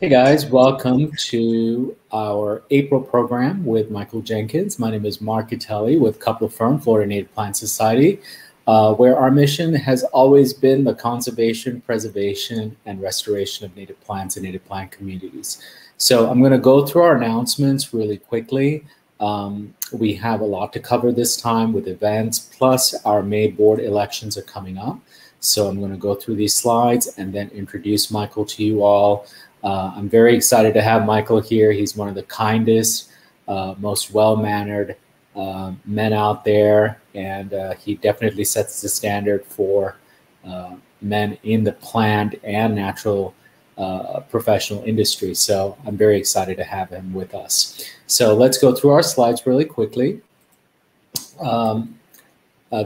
Hey guys, welcome to our April program with Michael Jenkins. My name is Marc Citelli with Coupler Firm, Florida Native Plant Society, where our mission has always been the conservation, preservation, and restoration of native plants and native plant communities. So I'm going to go through our announcements really quickly. We have a lot to cover this time with events, plus our May board elections are coming up. So I'm going to go through these slides and then introduce Michael to you all. I'm very excited to have Michael here. He's one of the kindest, most well-mannered men out there, and he definitely sets the standard for men in the plant and natural professional industry. So I'm very excited to have him with us. So let's go through our slides really quickly.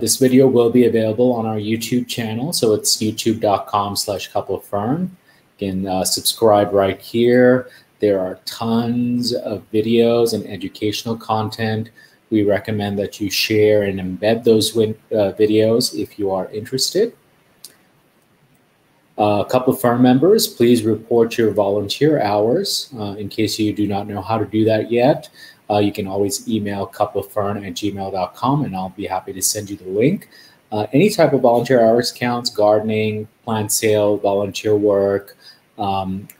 This video will be available on our YouTube channel. So it's youtube.com/couplerfirm. You can subscribe right here. There are tons of videos and educational content. We recommend that you share and embed those videos if you are interested. Coupler Firm members, please report your volunteer hours. In case you do not know how to do that yet, you can always email couplerfirm@gmail.com and I'll be happy to send you the link. Any type of volunteer hours counts: gardening, plant sale, volunteer work.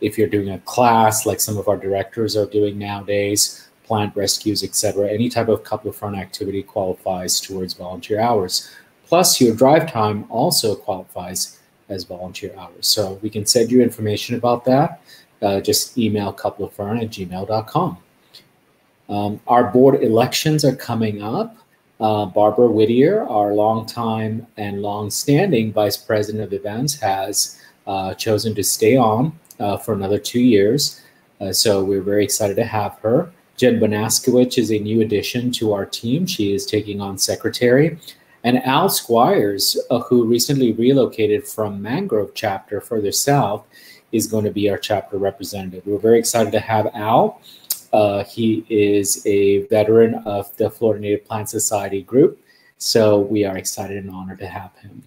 If you're doing a class like some of our directors are doing nowadays, plant rescues, etc., any type of Coupler Firm activity qualifies towards volunteer hours. Plus, your drive time also qualifies as volunteer hours. So we can send you information about that. Just email couplerfirm@gmail.com. Our board elections are coming up. Barbara Whittier, our longtime and long-standing Vice President of Events, has chosen to stay on for another 2 years. So we're very excited to have her. Jen Banaskiewicz is a new addition to our team. She is taking on Secretary. And Al Squires, who recently relocated from Mangrove Chapter further south, is going to be our chapter representative. We're very excited to have Al. He is a veteran of the Florida Native Plant Society group, so we are excited and honored to have him.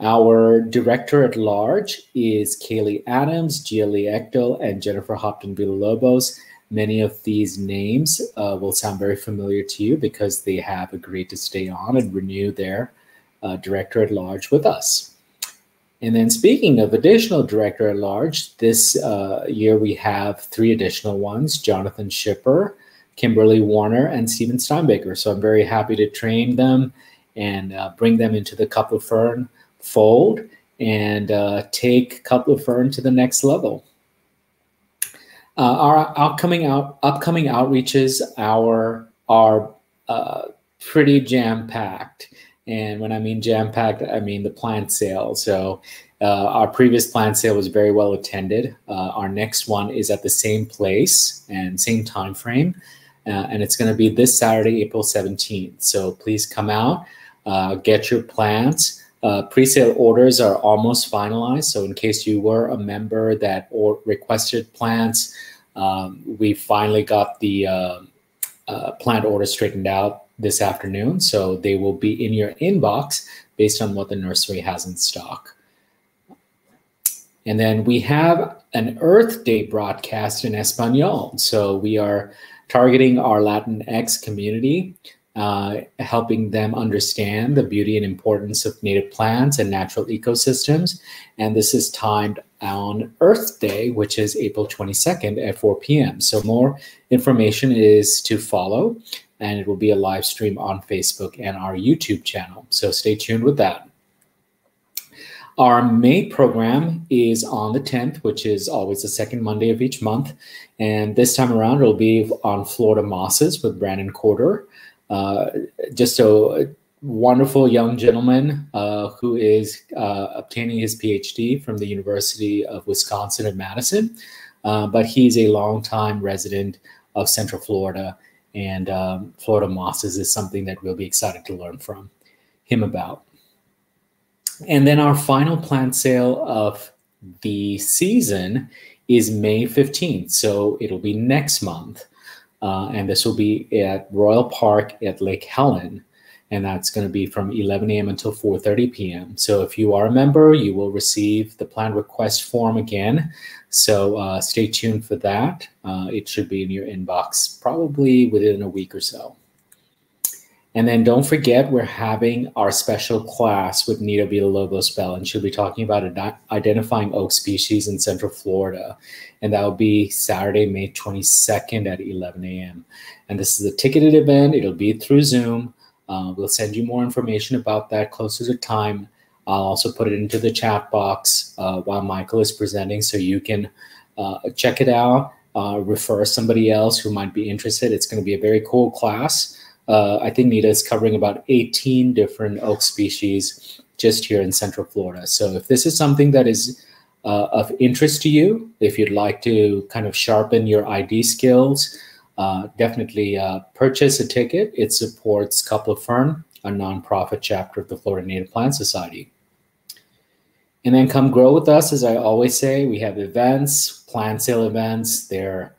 Our director at large is Kaylee Adams, Gia Lee, and Jennifer Hopton-Villalobos. Many of these names will sound very familiar to you because they have agreed to stay on and renew their director at large with us. And then, speaking of additional director at large, this year we have 3 additional ones: Jonathan Schipper, Kimberly Warner, and Steven Steinbaker. So I'm very happy to train them and bring them into the Coupler Firm fold and take Coupler Firm to the next level. Our upcoming outreaches are pretty jam-packed. And when I mean jam-packed, I mean the plant sale. So our previous plant sale was very well attended. Our next one is at the same place and same time frame. And it's going to be this Saturday, April 17th. So please come out, get your plants. Pre-sale orders are almost finalized. So in case you were a member that requested plants, we finally got the plant order straightened out this afternoon, so they will be in your inbox based on what the nursery has in stock. And then we have an Earth Day broadcast in Espanol. So we are targeting our Latinx community, helping them understand the beauty and importance of native plants and natural ecosystems. And this is timed on Earth Day, which is April 22nd at 4 p.m. So more information is to follow, and it will be a live stream on Facebook and our YouTube channel. So stay tuned with that. Our May program is on the 10th, which is always the second Monday of each month. And this time around, it'll be on Florida mosses with Brandon Corder. Just a wonderful young gentleman who is obtaining his PhD from the University of Wisconsin at Madison. But he's a longtime resident of Central Florida, and Florida mosses is something that we'll be excited to learn from him about. And then our final plant sale of the season is May 15th. So it'll be next month. And this will be at Royal Park at Lake Helen. and that's going to be from 11 a.m. until 4:30 p.m. So if you are a member, you will receive the plan request form again. So stay tuned for that. It should be in your inbox probably within a week or so. And then don't forget, we're having our special class with Nita Villalobos Bell, and she'll be talking about identifying oak species in Central Florida. And that'll be Saturday, May 22nd at 11 a.m. And this is a ticketed event. It'll be through Zoom. We'll send you more information about that closer to time. I'll also put it into the chat box while Michael is presenting, so you can check it out, refer somebody else who might be interested. It's going to be a very cool class. I think Nita is covering about 18 different oak species just here in Central Florida. So if this is something that is of interest to you, if you'd like to kind of sharpen your ID skills, definitely purchase a ticket. It supports Couple of Fern, a nonprofit chapter of the Florida Native Plant Society. And then come grow with us. As I always say, we have events, plant sale events. They're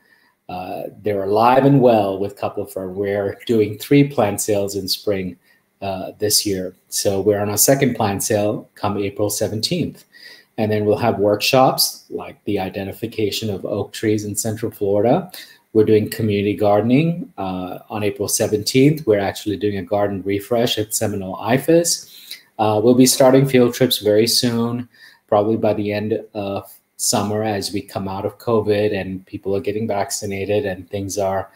alive and well with Couple of Fern. We're doing 3 plant sales in spring this year. So we're on our 2nd plant sale come April 17th. And then we'll have workshops like the identification of oak trees in Central Florida. We're doing community gardening on April 17th. We're actually doing a garden refresh at Seminole IFIS. We'll be starting field trips very soon, probably by the end of summer as we come out of COVID and people are getting vaccinated and things are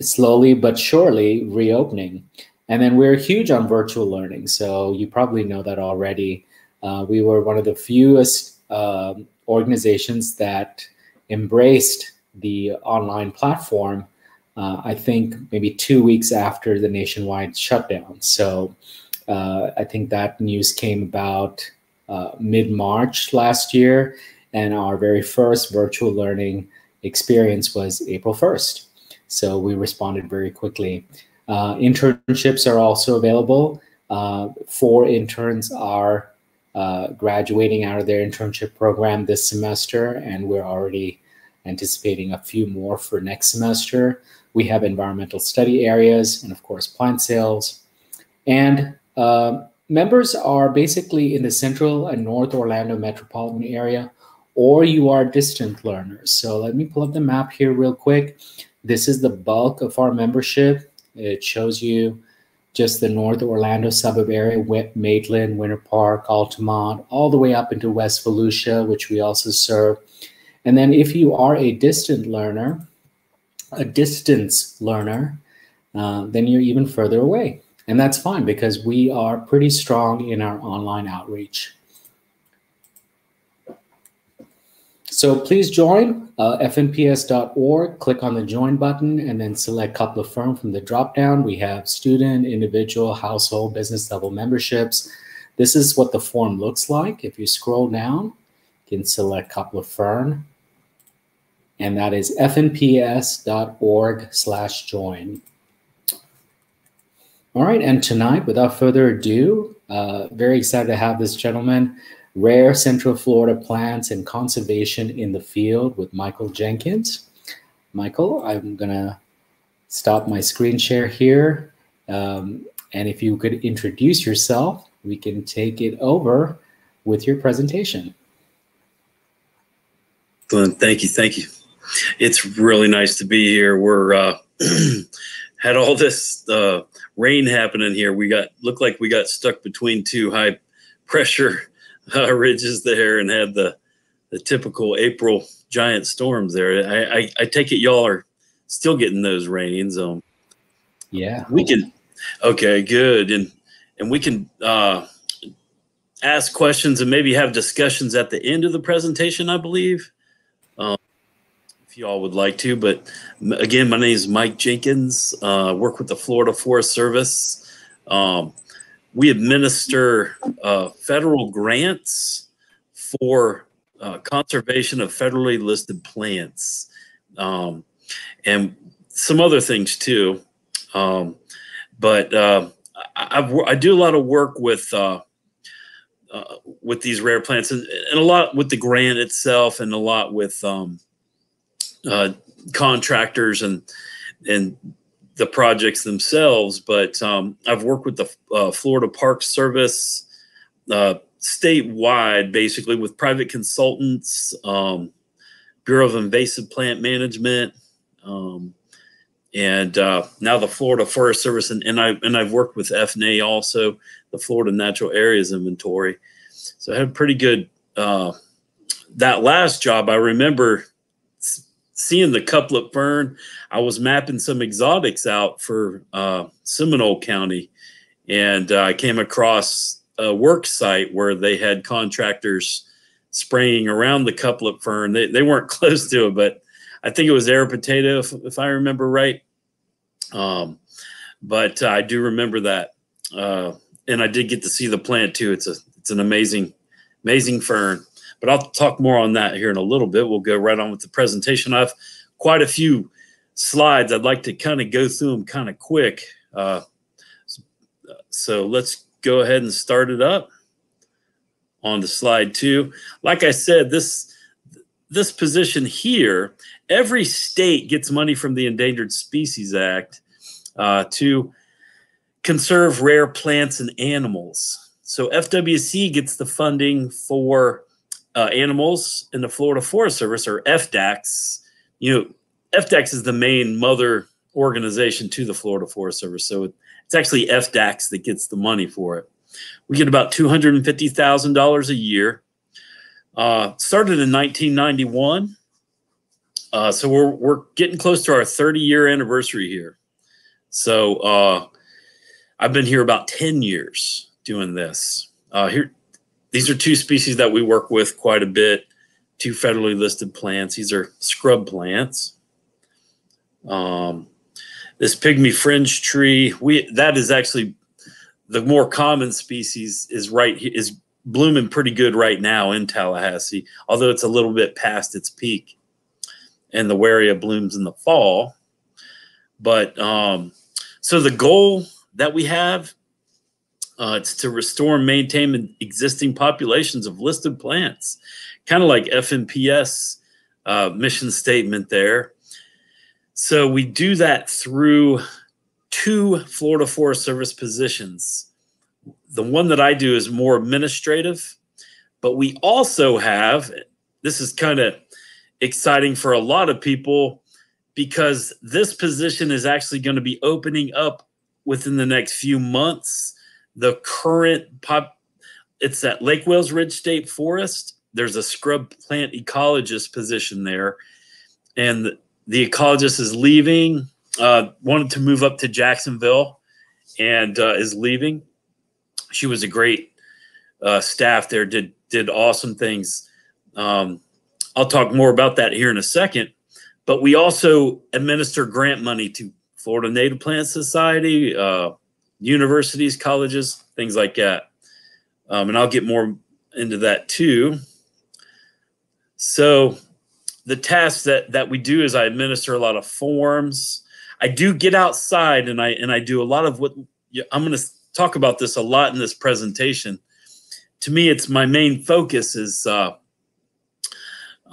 slowly but surely reopening. And then we're huge on virtual learning. So you probably know that already. We were one of the fewest organizations that embraced the online platform, I think maybe 2 weeks after the nationwide shutdown. So I think that news came about mid-March last year, and our very first virtual learning experience was April 1st. So we responded very quickly. Internships are also available. 4 interns are graduating out of their internship program this semester, and we're already anticipating a few more for next semester. We have environmental study areas and, of course, plant sales. And members are basically in the central and north Orlando metropolitan area, or you are distant learners. So let me pull up the map here real quick. This is the bulk of our membership. It shows you just the north Orlando suburb area, Maitland, Winter Park, Altamont, all the way up into West Volusia, which we also serve. And then if you are a distant learner, then you're even further away. And that's fine, because we are pretty strong in our online outreach. So please join fnps.org, click on the join button, and then select Couple of Fern from the dropdown. We have student, individual, household, business level memberships. This is what the form looks like. If you scroll down, you can select Couple of Fern, and that is fnps.org/join. All right, and tonight, without further ado, very excited to have this gentleman, Rare Central Florida Plants and Conservation in the Field with Michael Jenkins. Michael, I'm gonna stop my screen share here. And if you could introduce yourself, we can take it over with your presentation. Excellent, thank you, thank you. It's really nice to be here. We're had all this rain happening here. We got, looked like we got stuck between 2 high pressure ridges there and had the typical April giant storms there. I take it y'all are still getting those rains. Yeah, we can. Okay, good. And we can ask questions and maybe have discussions at the end of the presentation, I believe, y'all would like to. But again, my name is Mike Jenkins. Work with the Florida Forest Service. We administer federal grants for conservation of federally listed plants and some other things too. But I do a lot of work with these rare plants, and a lot with the grant itself, and a lot with contractors and the projects themselves, but I've worked with the Florida Park Service statewide, basically with private consultants, Bureau of Invasive Plant Management, and now the Florida Forest Service, and I've worked with FNA also, the Florida Natural Areas Inventory. So I had a pretty good that last job. I remember seeing the cuplet fern. I was mapping some exotics out for Seminole County, and I came across a work site where they had contractors spraying around the cuplet fern. They weren't close to it, but I think it was air potato, if I remember right. But I do remember that. And I did get to see the plant too. It's an amazing, amazing fern. But I'll talk more on that here in a little bit. We'll go right on with the presentation. I have quite a few slides. I'd like to kind of go through them kind of quick. So let's go ahead and start it up on to slide 2. Like I said, this position here, every state gets money from the Endangered Species Act to conserve rare plants and animals. So FWC gets the funding for animals in the Florida Forest Service, or FDACS. FDACS is the main mother organization to the Florida Forest Service. So it's actually FDACS that gets the money for it. We get about $250,000 a year. Started in 1991. So we're getting close to our 30-year anniversary here. So I've been here about 10 years doing this. These are two species that we work with quite a bit, two federally listed plants. These are scrub plants. This pygmy fringe tree, that is actually the more common species, is right here, is blooming pretty good right now in Tallahassee, although it's a little bit past its peak, and the warea blooms in the fall. But so the goal that we have, it's to restore and maintain existing populations of listed plants, kind of like FNPS mission statement there. So we do that through two Florida Forest Service positions. The one that I do is more administrative, but we also have, this is kind of exciting for a lot of people, because this position is actually going to be opening up within the next few months. The current it's at Lake Wales Ridge State Forest. There's a scrub plant ecologist position there, and the ecologist is leaving. Wanted to move up to Jacksonville, and is leaving. She was a great staff there. Did awesome things. I'll talk more about that here in a second. But we also administer grant money to Florida Native Plant Society, universities, colleges, things like that. And I'll get more into that too. So the tasks that we do is I administer a lot of forms. I do get outside, and I do a lot of what I'm going to talk about this a lot in this presentation. To me, it's my main focus is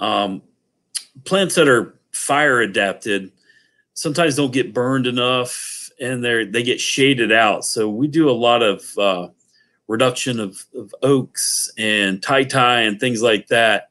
plants that are fire adapted sometimes don't get burned enough, and they get shaded out. So we do a lot of reduction of oaks and tie and things like that.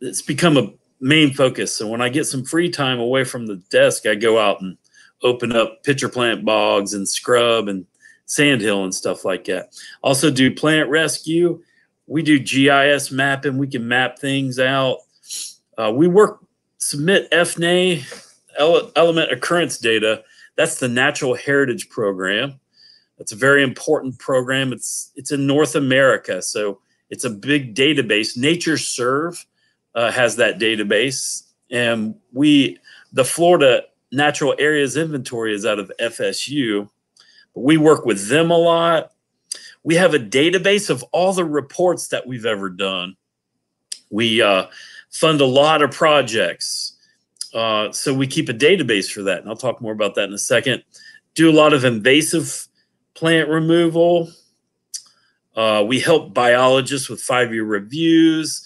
It's become a main focus. So when I get some free time away from the desk, I go out and open up pitcher plant bogs and scrub and sandhill and stuff like that. Also do plant rescue. We do GIS mapping. We can map things out. Submit FNA, element occurrence data. That's the Natural Heritage Program. That's a very important program. It's in North America, so it's a big database. NatureServe has that database, and the Florida Natural Areas Inventory is out of FSU, but we work with them a lot. We have a database of all the reports that we've ever done. We fund a lot of projects. So we keep a database for that, and I'll talk more about that in a second. Do a lot of invasive plant removal. We help biologists with 5-year reviews.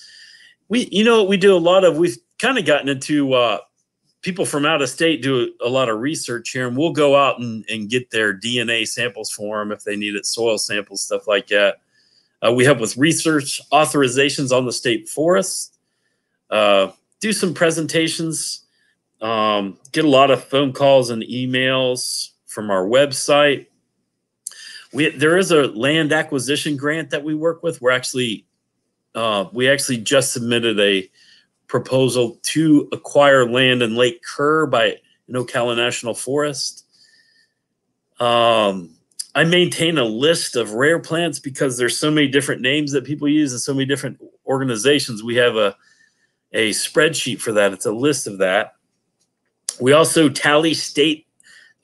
We've kind of gotten into people from out of state do a lot of research here, and we'll go out and get their DNA samples for them if they need it, soil samples, stuff like that. We help with research authorizations on the state forest, do some presentations, get a lot of phone calls and emails from our website. There is a land acquisition grant that we work with. We actually just submitted a proposal to acquire land in Lake Kerr by Ocala National Forest. I maintain a list of rare plants because there's so many different names that people use and so many different organizations. We have a spreadsheet for that. It's a list of that. We also tally state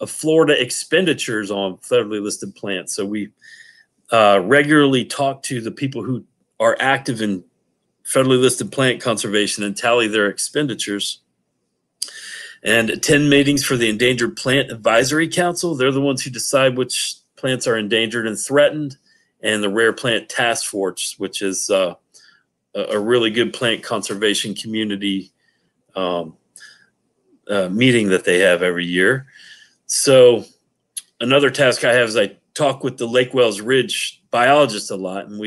of Florida expenditures on federally listed plants. So we regularly talk to the people who are active in federally listed plant conservation and tally their expenditures, and attend meetings for the Endangered Plant Advisory Council. They're the ones who decide which plants are endangered and threatened, and the Rare Plant Task Force, which is a really good plant conservation community meeting that they have every year. So another task I have is I talk with the Lake Wales Ridge biologists a lot, and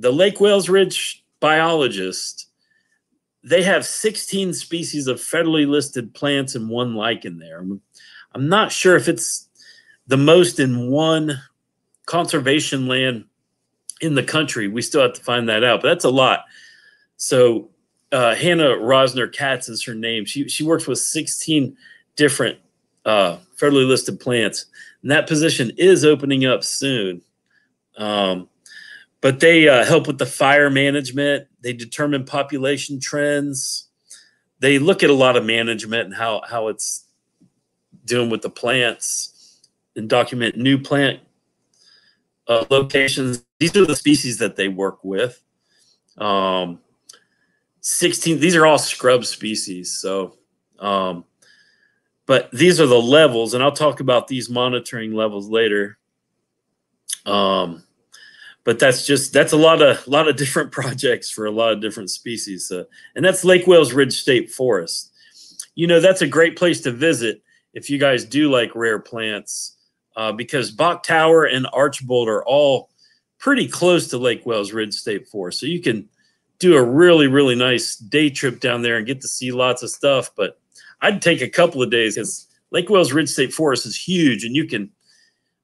the Lake Wales Ridge biologists, they have 16 species of federally listed plants and one lichen there. I'm not sure if it's the most in one conservation land in the country. We still have to find that out, but that's a lot. So Hannah Rosner-Katz is her name. She works with 16 different federally listed plants, and that position is opening up soon. But they help with the fire management. They determine population trends. They look at a lot of management and how it's doing with the plants, and document new plant locations. These are the species that they work with. 16, these are all scrub species. So, but these are the levels, and I'll talk about these monitoring levels later. But that's a lot of different projects for a lot of different species. And that's Lake Wales Ridge State Forest. That's a great place to visit if you guys do like rare plants, because Bock Tower and Archbold are all pretty close to Lake Wales Ridge State Forest. So you can do a really, really nice day trip down there and get to see lots of stuff. But I'd take a couple of days because Lake Wales Ridge State Forest is huge, and you can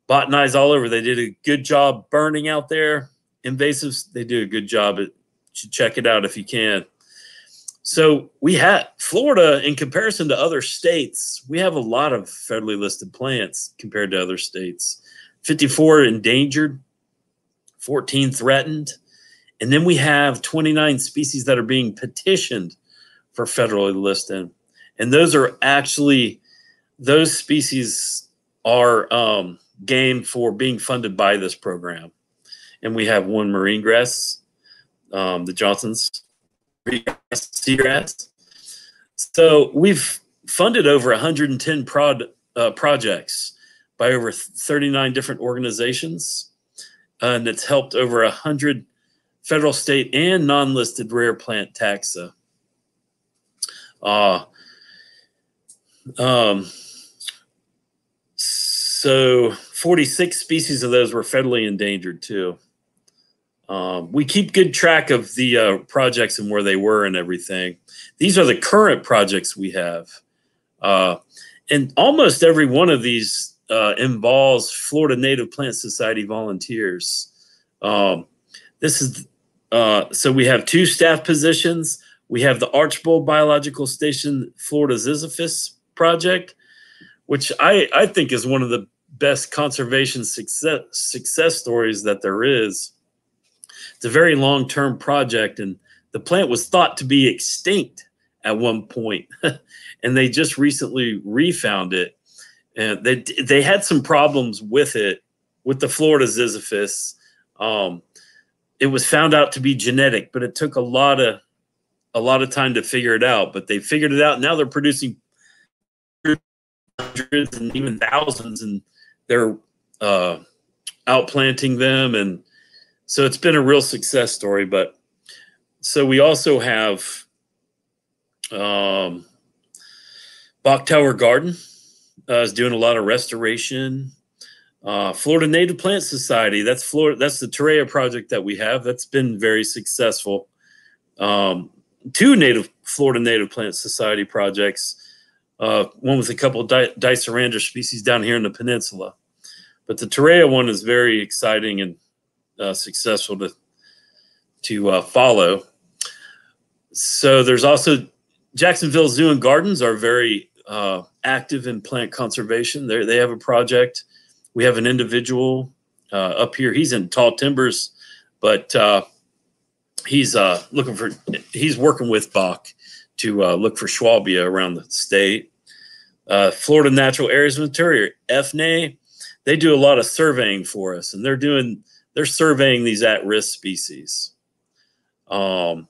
botanize all over. They did a good job burning out there. Invasives, they do a good job. You should check it out if you can. So we have Florida, in comparison to other states, we have a lot of federally listed plants compared to other states. 54 endangered, 14 threatened. And then we have 29 species that are being petitioned for federally listed. And those species are game for being funded by this program. And we have one marine grass, the Johnson's seagrass. So we've funded over 110 projects by over 39 different organizations, and it's helped over 100 federal, state, and non-listed rare plant taxa. So 46 species of those were federally endangered too. We keep good track of the projects and where they were and everything. These are the current projects we have. And almost every one of these involves Florida Native Plant Society volunteers. So we have 2 staff positions. We have the Archbold Biological Station, Florida Ziziphus project, which I think is one of the best conservation success stories that there is. It's a very long-term project, and the plant was thought to be extinct at one point, and they just recently refound it. And they had some problems with it, with the Florida Ziziphus. It was found out to be genetic, but it took a lot of time to figure it out. But they figured it out. Now they're producing hundreds and even thousands, and they're outplanting them, and so it's been a real success story. But so we also have Bock Tower Garden is doing a lot of restoration. Florida Native Plant Society, that's the Torreya project that we have. That's been very successful. Two Florida Native Plant Society projects, one with a couple of Dicerandra species down here in the peninsula. But the Torreya one is very exciting and successful to follow. So there's also Jacksonville Zoo and Gardens are very active in plant conservation. They have a project. We have an individual up here. He's in Tall Timbers, but he's working with Bock to look for Schwalbia around the state. Florida Natural Areas Inventory, or FNA, they do a lot of surveying for us, and they're surveying these at-risk species. And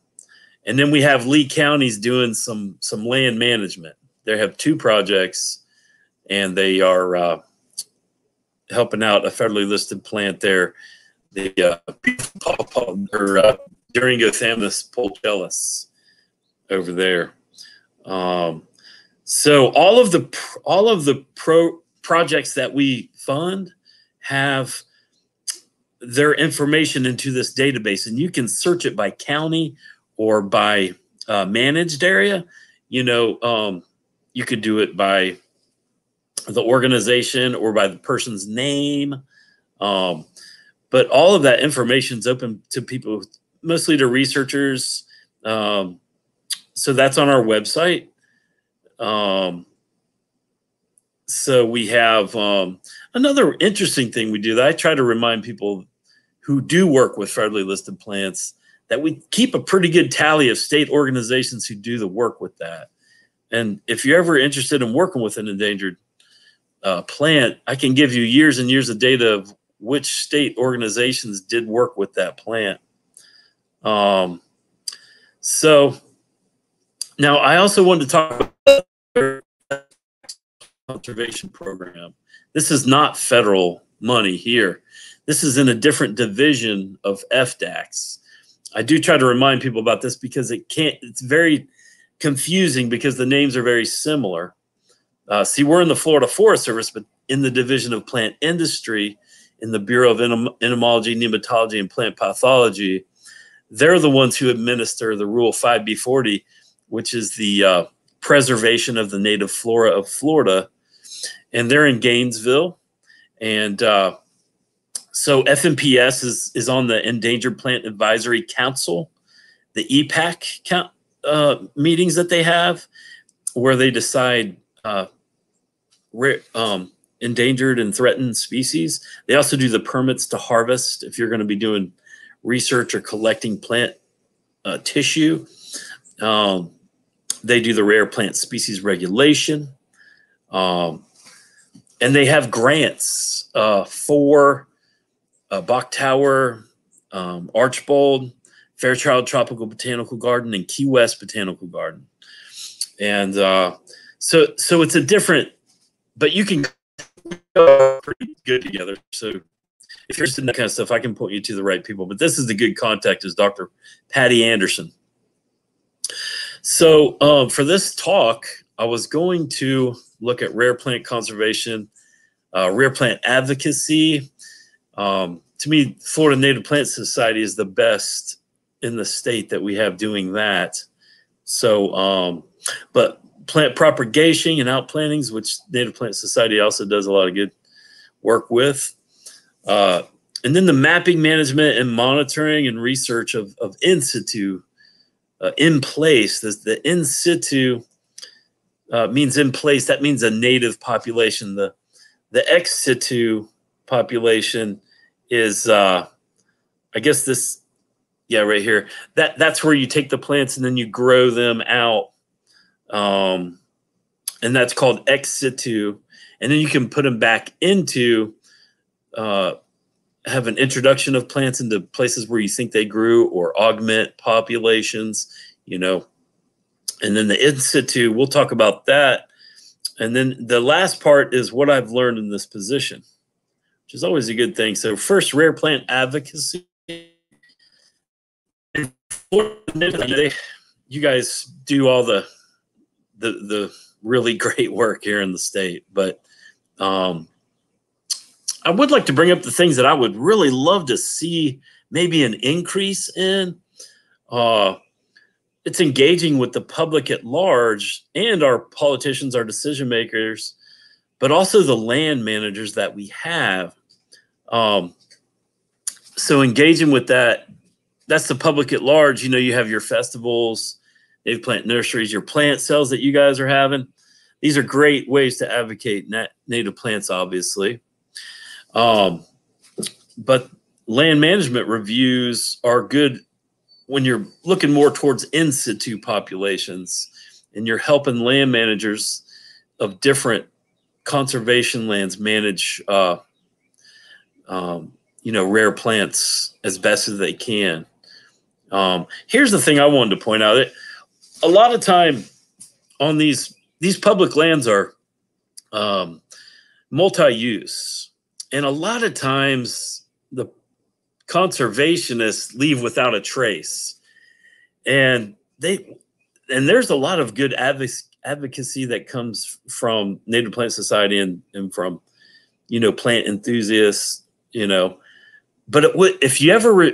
then we have Lee County's doing some land management. They have two projects, and they are helping out a federally listed plant there, the Deringothamnus polcellus over there. So all of the projects that we fund have their information into this database, and you can search it by county or by managed area. You could do it by the organization or by the person's name. But all of that information is open to people, mostly to researchers. So that's on our website. So we have another interesting thing we do that I try to remind people who do work with federally listed plants, that we keep a pretty good tally of state organizations who do the work with that. And if you're ever interested in working with an endangered plant, I can give you years and years of data of which state organizations did work with that plant. So now I also wanted to talk about the conservation program. This is not federal money here. This is in a different division of FDACS. I do try to remind people about this because it's very confusing because the names are very similar. See, we're in the Florida Forest Service, but in the Division of Plant Industry, in the Bureau of Entomology, Nematology, and Plant Pathology. They're the ones who administer the Rule 5B40, which is the preservation of the native flora of Florida. And they're in Gainesville. And so FNPS is on the Endangered Plant Advisory Council, the EPAC meetings that they have, where they decide endangered and threatened species. They also do the permits to harvest if you're going to be doing research or collecting plant tissue. They do the rare plant species regulation. And they have grants for Bock Tower, Archbold, Fairchild Tropical Botanical Garden, and Key West Botanical Garden. And so it's a different, but you can go pretty good together. So if you're interested in that kind of stuff, I can point you to the right people. But this is the good contact, is Dr. Patty Anderson. So for this talk, I was going to look at rare plant conservation, rare plant advocacy. To me, Florida Native Plant Society is the best in the state that we have doing that. So, but plant propagation and outplantings, which Native Plant Society also does a lot of good work with. And then the mapping, management, and monitoring and research of in situ, in place. The in situ means in place. That means a native population. The ex situ population is, I guess this, yeah, right here. That's where you take the plants and then you grow them out. And that's called ex situ. And then you can put them back into, have an introduction of plants into places where you think they grew or augment populations, And then the in situ, we'll talk about that. And then the last part is what I've learned in this position, which is always a good thing. So first, rare plant advocacy. You guys do all the the really great work here in the state. But I would like to bring up the things that I would really love to see maybe an increase in. It's engaging with the public at large and our politicians, our decision makers, but also the land managers that we have. So engaging with that, that's the public at large. You know, you have your festivals, native plant nurseries, your plant sales that you guys are having. These are great ways to advocate native plants, obviously. But land management reviews are good when you're looking more towards in situ populations and you're helping land managers of different conservation lands manage, you know, rare plants as best as they can. Here's the thing I wanted to point out. A lot of time on these public lands are multi-use. And a lot of times the conservationists leave without a trace. And there's a lot of good advocacy that comes from Native Plant Society and from, you know, plant enthusiasts, you know. But if you ever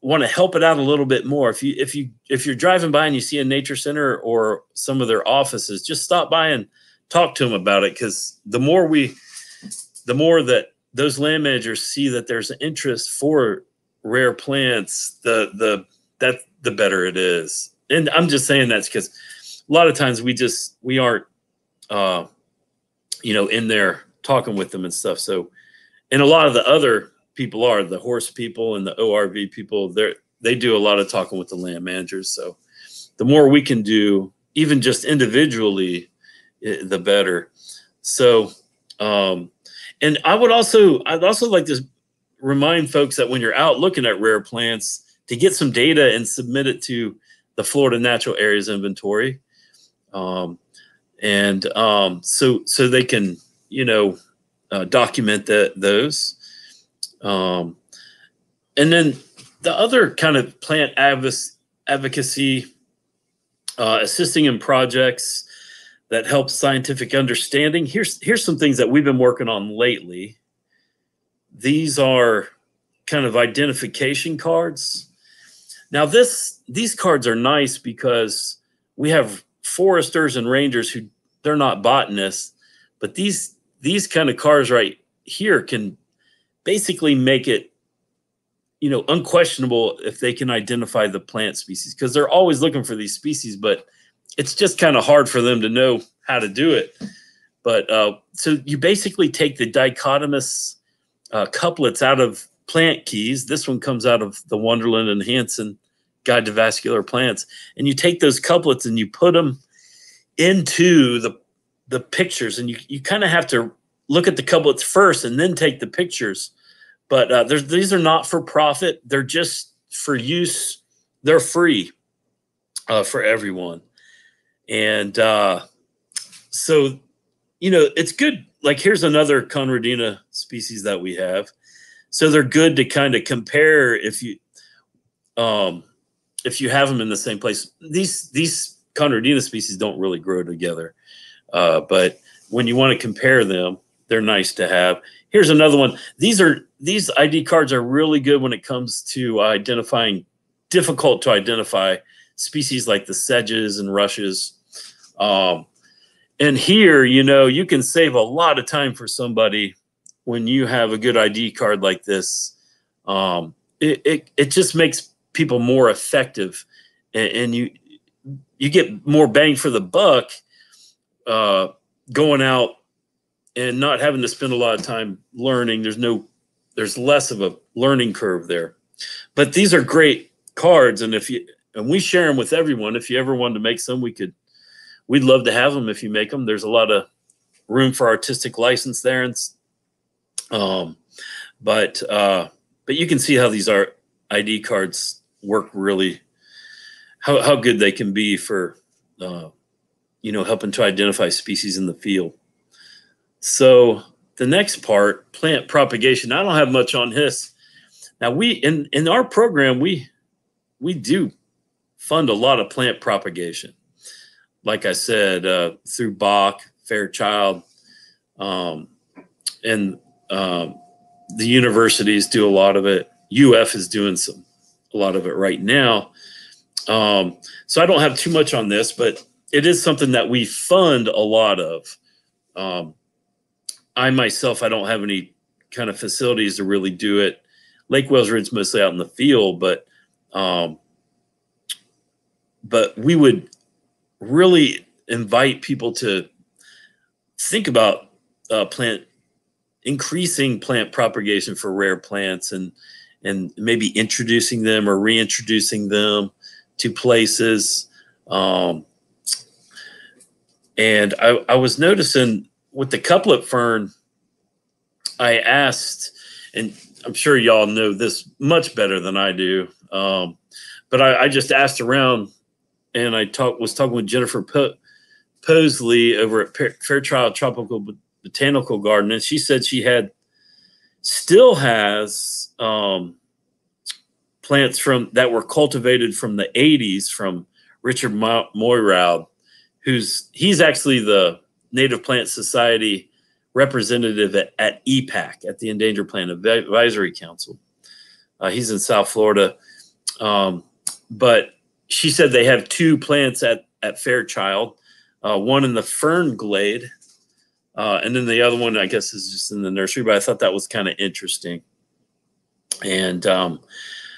want to help it out a little bit more, if you're driving by and you see a nature center or some of their offices, just stop by and talk to them about it, because the more that those land managers see that there's an interest for rare plants, the better it is. And I'm just saying that's because a lot of times we aren't, you know, in there talking with them and stuff. So, and a lot of the other people are, the horse people and the ORV people, they do a lot of talking with the land managers. So the more we can do, even just individually, the better. So, and I'd also like to remind folks that when you're out looking at rare plants, to get some data and submit it to the Florida Natural Areas Inventory. So they can, you know, document those. And then the other kind of plant advocacy, assisting in projects that helps scientific understanding. Here's some things that we've been working on lately. These are kind of identification cards. Now these cards are nice because we have foresters and rangers who, they're not botanists, but these kind of cards right here can basically make it, you know, unquestionable if they can identify the plant species, because they're always looking for these species, but it's just kind of hard for them to know how to do it. But so you basically take the dichotomous couplets out of plant keys. This one comes out of the Wonderland and Hansen Guide to Vascular Plants. And you take those couplets and you put them into the pictures. And you kind of have to look at the couplets first and then take the pictures. But these are not for profit. They're just for use. They're free for everyone. And so, you know, it's good. Like, here's another Conradina species that we have. So they're good to kind of compare if you have them in the same place. These Conradina species don't really grow together. But when you want to compare them, they're nice to have. Here's another one. These ID cards are really good when it comes to identifying difficult to identify species like the sedges and rushes. And here, you know, you can save a lot of time for somebody when you have a good ID card like this. It just makes people more effective, and you get more bang for the buck going out and not having to spend a lot of time learning. There's less of a learning curve there. But these are great cards, and we share them with everyone. If you ever wanted to make some, we'd love to have them if you make them. There's a lot of room for artistic license there. And, but you can see how these are ID cards work, really, how good they can be for, you know, helping to identify species in the field. So the next part, plant propagation. I don't have much on this. Now in our program, we do fund a lot of plant propagation. like I said, through Bock, Fairchild, and the universities do a lot of it. UF is doing a lot of it right now. So I don't have too much on this, but it is something that we fund a lot of. I myself, I don't have any kind of facilities to really do it. Lake Wales Ridge mostly out in the field, but we would really invite people to think about increasing plant propagation for rare plants, and maybe introducing them or reintroducing them to places. And I was noticing with the couplet fern, I asked, and I'm sure y'all know this much better than I do, but I just asked around, and I was talking with Jennifer Posley over at Fairchild Tropical Botanical Garden, and she said she had, still has plants that were cultivated from the 80s from Richard Moyroud, he's actually the Native Plant Society representative at EPAC, at the Endangered Plant Advisory Council. He's in South Florida. But she said they have two plants at Fairchild, one in the fern glade, and then the other one, I guess, is just in the nursery, but I thought that was kind of interesting. And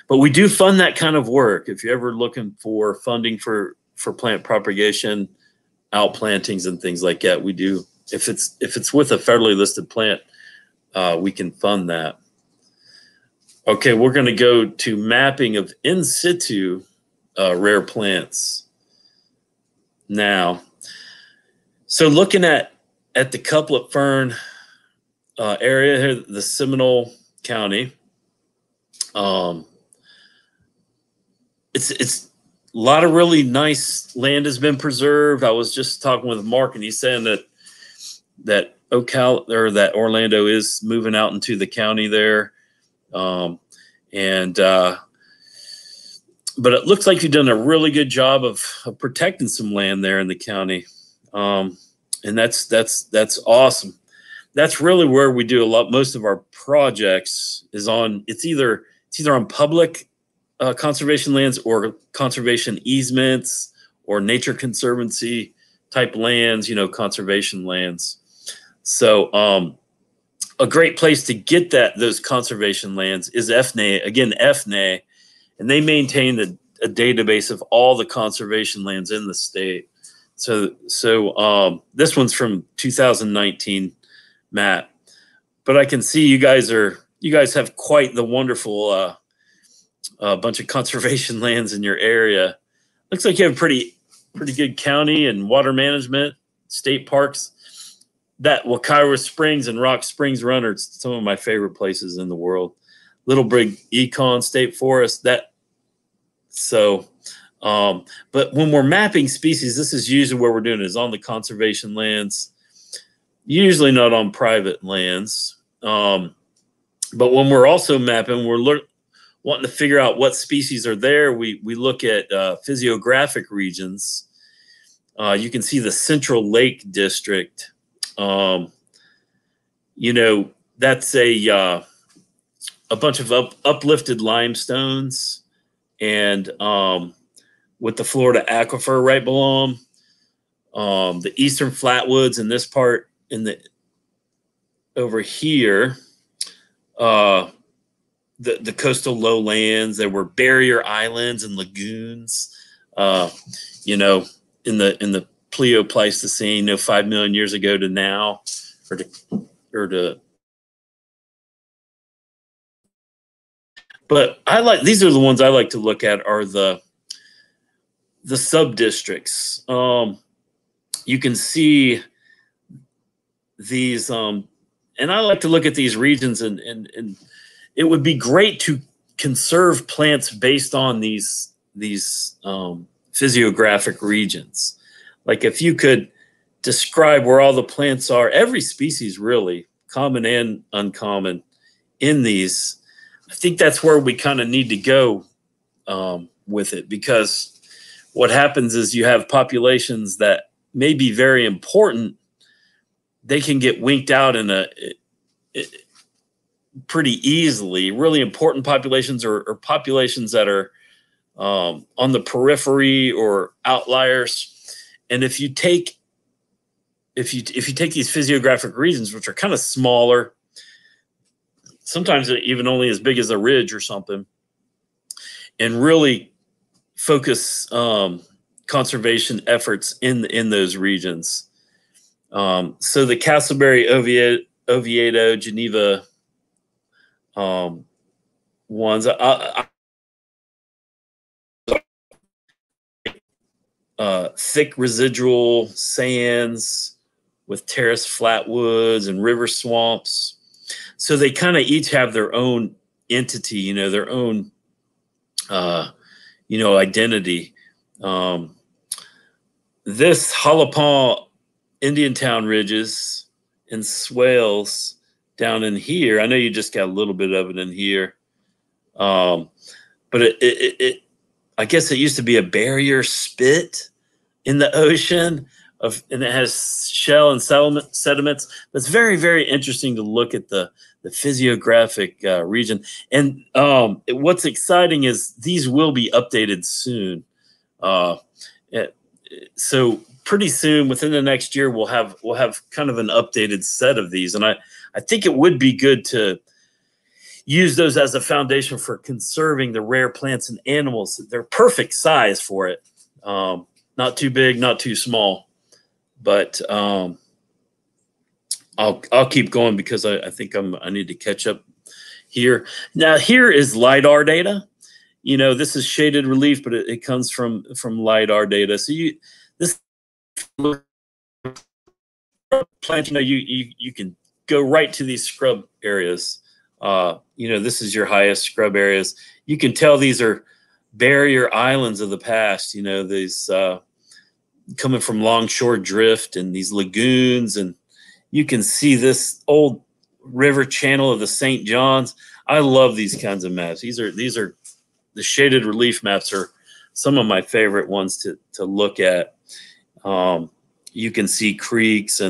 but we do fund that kind of work. If you're ever looking for funding for plant propagation, outplantings, and things like that, we do. If it's with a federally listed plant, we can fund that. Okay, we're going to go to mapping of in situ rare plants now. So looking at the couplet fern area here, the Seminole County, it's a lot of really nice land has been preserved. I was just talking with Mark, and he's saying that Orlando is moving out into the county there, but it looks like you've done a really good job of protecting some land there in the county. And that's awesome. That's really where we do a lot. Most of our projects is on. It's either on public conservation lands or conservation easements or nature conservancy type lands. You know, conservation lands. So a great place to get those conservation lands is FNA. Again, FNA, and they maintain a database of all the conservation lands in the state. So this one's from 2019 map, but I can see you guys have quite the wonderful bunch of conservation lands in your area. Looks like you have a pretty good county and water management, state parks. That Wakaira Springs and Rock Springs Run are some of my favorite places in the world. Little Big Econ State Forest. But when we're mapping species, this is usually where we're doing it, is on the conservation lands, usually not on private lands. But when we're also mapping, we're wanting to figure out what species are there. We look at physiographic regions. You can see the Central Lake District. You know, that's a bunch of uplifted limestones, and with the Florida aquifer right below them, the eastern flatwoods in this part, over here, the coastal lowlands. There were barrier islands and lagoons, you know, in the Pleistocene, you know, 5 million years ago to now, or to. But these are the ones I like to look at, are the sub-districts. You can see these, and I like to look at these regions, and it would be great to conserve plants based on these physiographic regions. Like if you could describe where all the plants are, every species really, common and uncommon, in these, I think that's where we kind of need to go with it, because what happens is you have populations that may be very important. They can get winked out in a pretty easily. Really important populations or populations that are on the periphery or outliers. And if you take if you take these physiographic regions, which are kind of smaller, sometimes even only as big as a ridge or something, and really focus conservation efforts in those regions. So the Castleberry, Oviedo, Geneva ones, thick residual sands with terraced flatwoods and river swamps. So they kind of each have their own entity, you know, their own, you know, identity. This Jalapa Indian Town ridges and swales down in here. I know you just got a little bit of it in here, but it I guess it used to be a barrier spit in the ocean, and it has shell and sediments. That's very, very interesting to look at the physiographic region. And what's exciting is these will be updated soon. So pretty soon, within the next year, we'll have kind of an updated set of these. And I think it would be good to use those as a foundation for conserving the rare plants and animals. They're perfect size for it. Not too big, not too small. But I'll keep going because I think I need to catch up here. Now here is LIDAR data. You know, this is shaded relief, but it comes from LIDAR data. So this plant, you know, you can go right to these scrub areas. You know, this is your highest scrub areas. You can tell these are barrier islands of the past. You know, these coming from longshore drift and these lagoons, and you can see this old river channel of the St. John's. I love these kinds of maps. These are the shaded relief maps are some of my favorite ones to look at. You can see creeks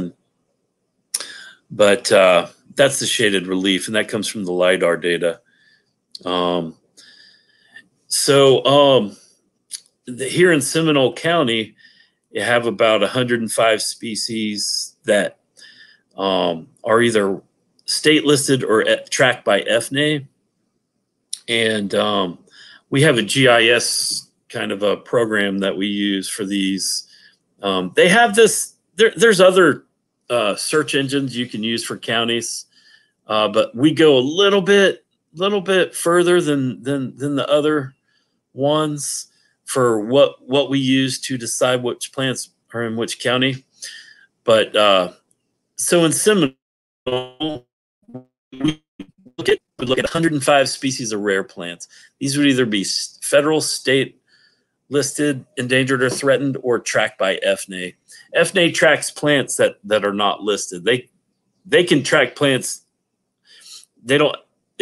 but that's the shaded relief, and that comes from the LIDAR data. Here in Seminole County, you have about 105 species that are either state listed or tracked by FNA. And we have a GIS kind of a program that we use for these. They have this, there's other search engines you can use for counties, but we go a little bit further than the other ones for what we use to decide which plants are in which county. But so in Seminole, we look at 105 species of rare plants. These would either be federal, state listed, endangered or threatened, or tracked by FNA. FNA tracks plants that are not listed. They can track plants. It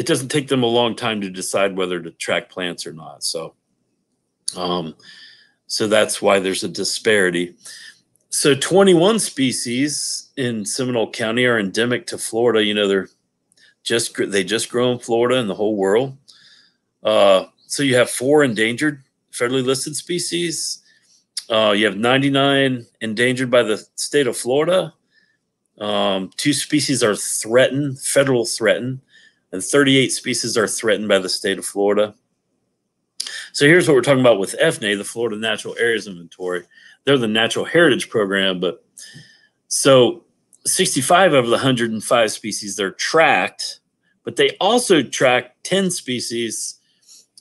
doesn't take them a long time to decide whether to track plants or not. So that's why there's a disparity. So 21 species in Seminole County are endemic to Florida. You know, they just grow in Florida and the whole world. So you have 4 endangered federally listed species. You have 99 endangered by the state of Florida. 2 species are threatened, federal threatened, and 38 species are threatened by the state of Florida. So here's what we're talking about with FNA, the Florida Natural Areas Inventory. They're the Natural Heritage Program, but so 65 of the 105 species, they're tracked, but they also track 10 species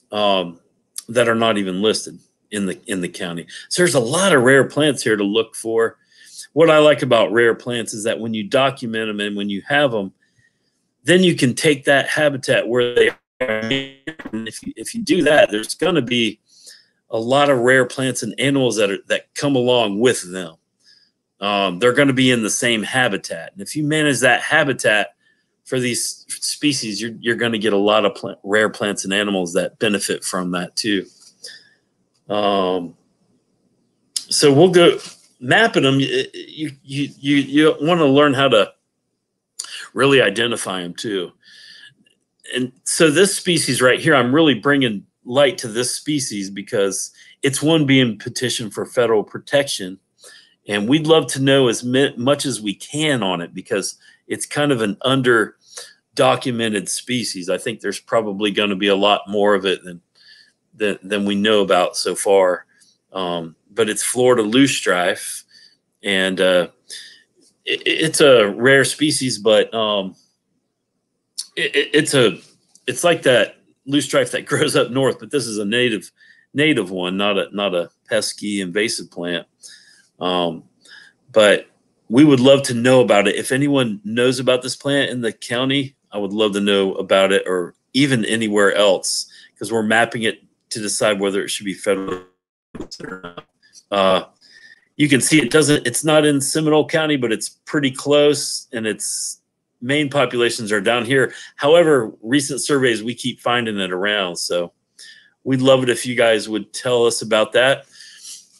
that are not even listed in the county. So there's a lot of rare plants here to look for. What I like about rare plants is that when you document them and when you have them, then you can take that habitat where they are. And if you do that, there's going to be a lot of rare plants and animals that come along with them. They're going to be in the same habitat, and if you manage that habitat for these species, you're going to get a lot of rare plants and animals that benefit from that too. So we'll go mapping them. You want to learn how to really identify them too. And so this species right here, I'm really bringing light to this species because it's one being petitioned for federal protection. And we'd love to know as much as we can on it because it's kind of an under-documented species. I think there's probably going to be a lot more of it than we know about so far. But it's Florida loosestrife, and it's a rare species, but it's like that loosestrife that grows up north, but this is a native one, not a pesky invasive plant. But we would love to know about it. If anyone knows about this plant in the county, I would love to know about it, or even anywhere else, because we're mapping it to decide whether it should be federal or not. You can see it's not in Seminole County, but it's pretty close, and its main populations are down here. However, recent surveys, we keep finding it around. So we'd love it if you guys would tell us about that.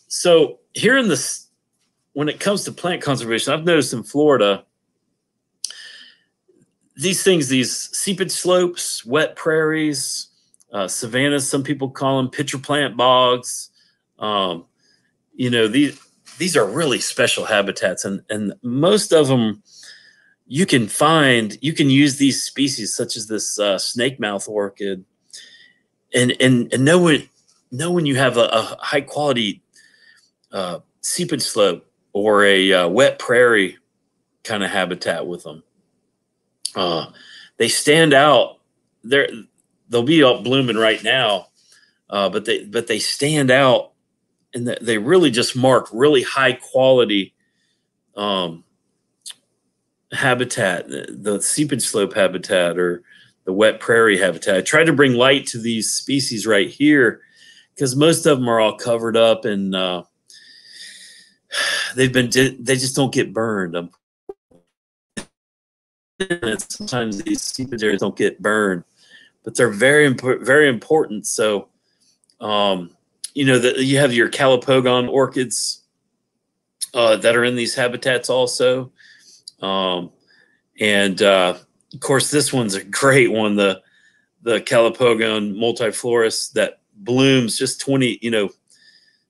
So here in the, when it comes to plant conservation, I've noticed in Florida, these things, these seepage slopes, wet prairies, savannas, some people call them pitcher plant bogs. You know, these are really special habitats, and most of them you can find, you can use these species such as this snake mouth orchid, and know when you have a high quality seepage slope or a wet prairie kind of habitat with them. They stand out. They'll be up blooming right now, but they stand out, and they really just mark really high quality habitat, the seepage slope habitat or the wet prairie habitat. I try to bring light to these species right here because most of them are all covered up, and they just don't get burned. Sometimes these seepage areas don't get burned, but they're very important. So, you know, you have your calopogon orchids that are in these habitats also. Of course, this one's a great one, the calopogon multiflorus that blooms just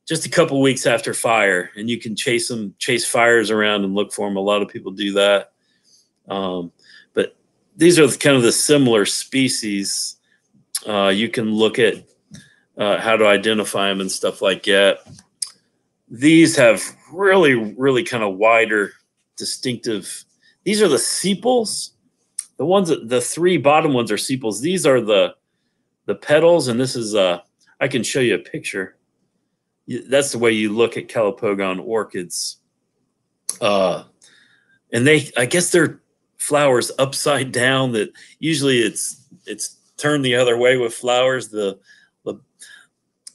just a couple weeks after fire, and you can chase fires around and look for them. A lot of people do that. But these are kind of the similar species. You can look at how to identify them and stuff like that. These have really kind of wider, distinctive. These are the sepals. The three bottom ones are sepals. These are the petals, and this is I can show you a picture. That's the way you look at calopogon orchids. And I guess they're flowers upside down. That usually it's turned the other way with flowers, the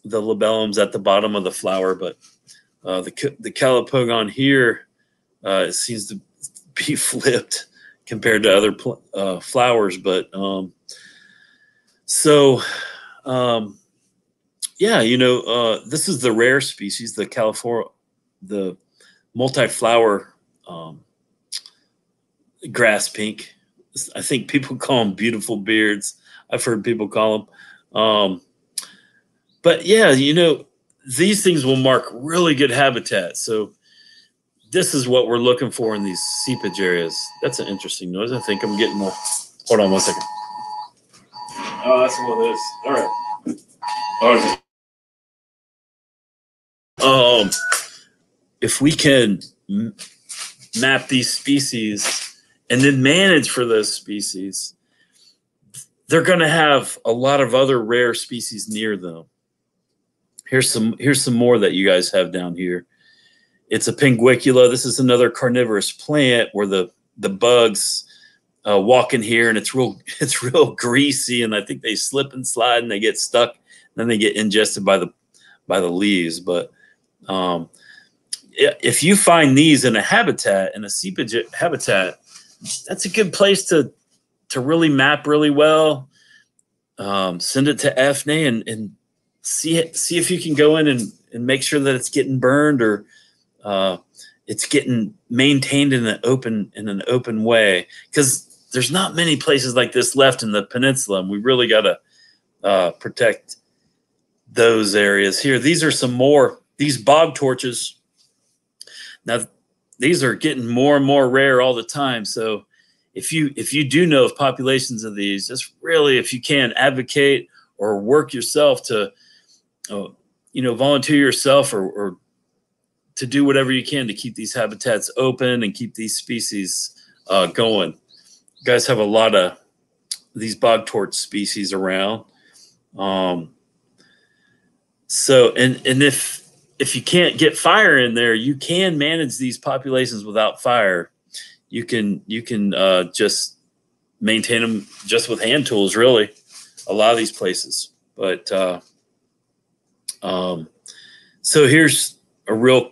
labellum's at the bottom of the flower, but the calopogon here, it seems to be flipped compared to other flowers. But yeah, you know, this is the rare species, the multi-flower grass pink. I think people call them beautiful beards. I've heard people call them. But yeah, you know, these things will mark really good habitat. So this is what we're looking for in these seepage areas. That's an interesting noise. I think I'm getting a, hold on one second. Oh, that's what it is. All right. All right. If we can map these species and then manage for those species, they're going to have a lot of other rare species near them. Here's some more that you guys have down here. It's a pinguicula. This is another carnivorous plant where the bugs walk in here, and it's real greasy, and I think they slip and slide and they get stuck, and then they get ingested by the leaves. But if you find these in a habitat, in a seepage habitat, that's a good place to really map really well. Send it to FNA and see if you can go in and and make sure that it's getting burned or it's getting maintained in an open way, because there's not many places like this left in the peninsula, and we really got to protect those areas here. These are some more, these bog torches. Now, these are getting more and more rare all the time. So if you do know of populations of these, just really, if you can, advocate or work yourself to, you know, volunteer yourself or to do whatever you can to keep these habitats open and keep these species going. You guys have a lot of these bog torch species around. So if you can't get fire in there, you can manage these populations without fire. You can just maintain them just with hand tools, really, a lot of these places. But so here's a real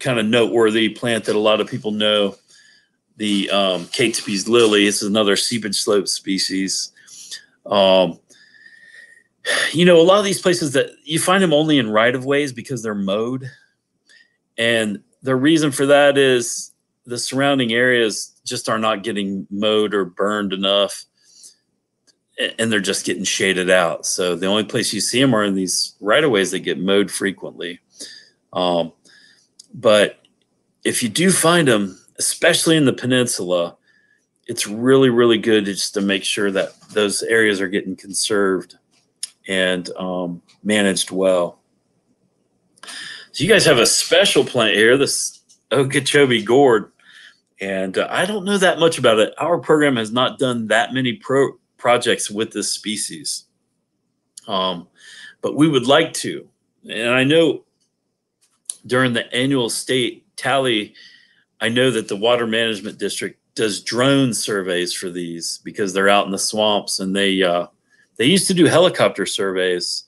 kind of noteworthy plant that a lot of people know, the Catesby's lily. This is another seepage slope species. You know, a lot of these places that you find them only in right-of-ways because they're mowed. And the reason for that is the surrounding areas just are not getting mowed or burned enough, and they're just getting shaded out. So the only place you see them are in these right-of-ways that get mowed frequently. But if you do find them, especially in the peninsula, it's really, really good just to make sure that those areas are getting conserved and managed well. So you guys have a special plant here, this Okeechobee gourd. And I don't know that much about it. Our program has not done that many projects with this species. But we would like to. And I know during the annual state tally, I know that the Water Management District does drone surveys for these because they're out in the swamps, and they used to do helicopter surveys,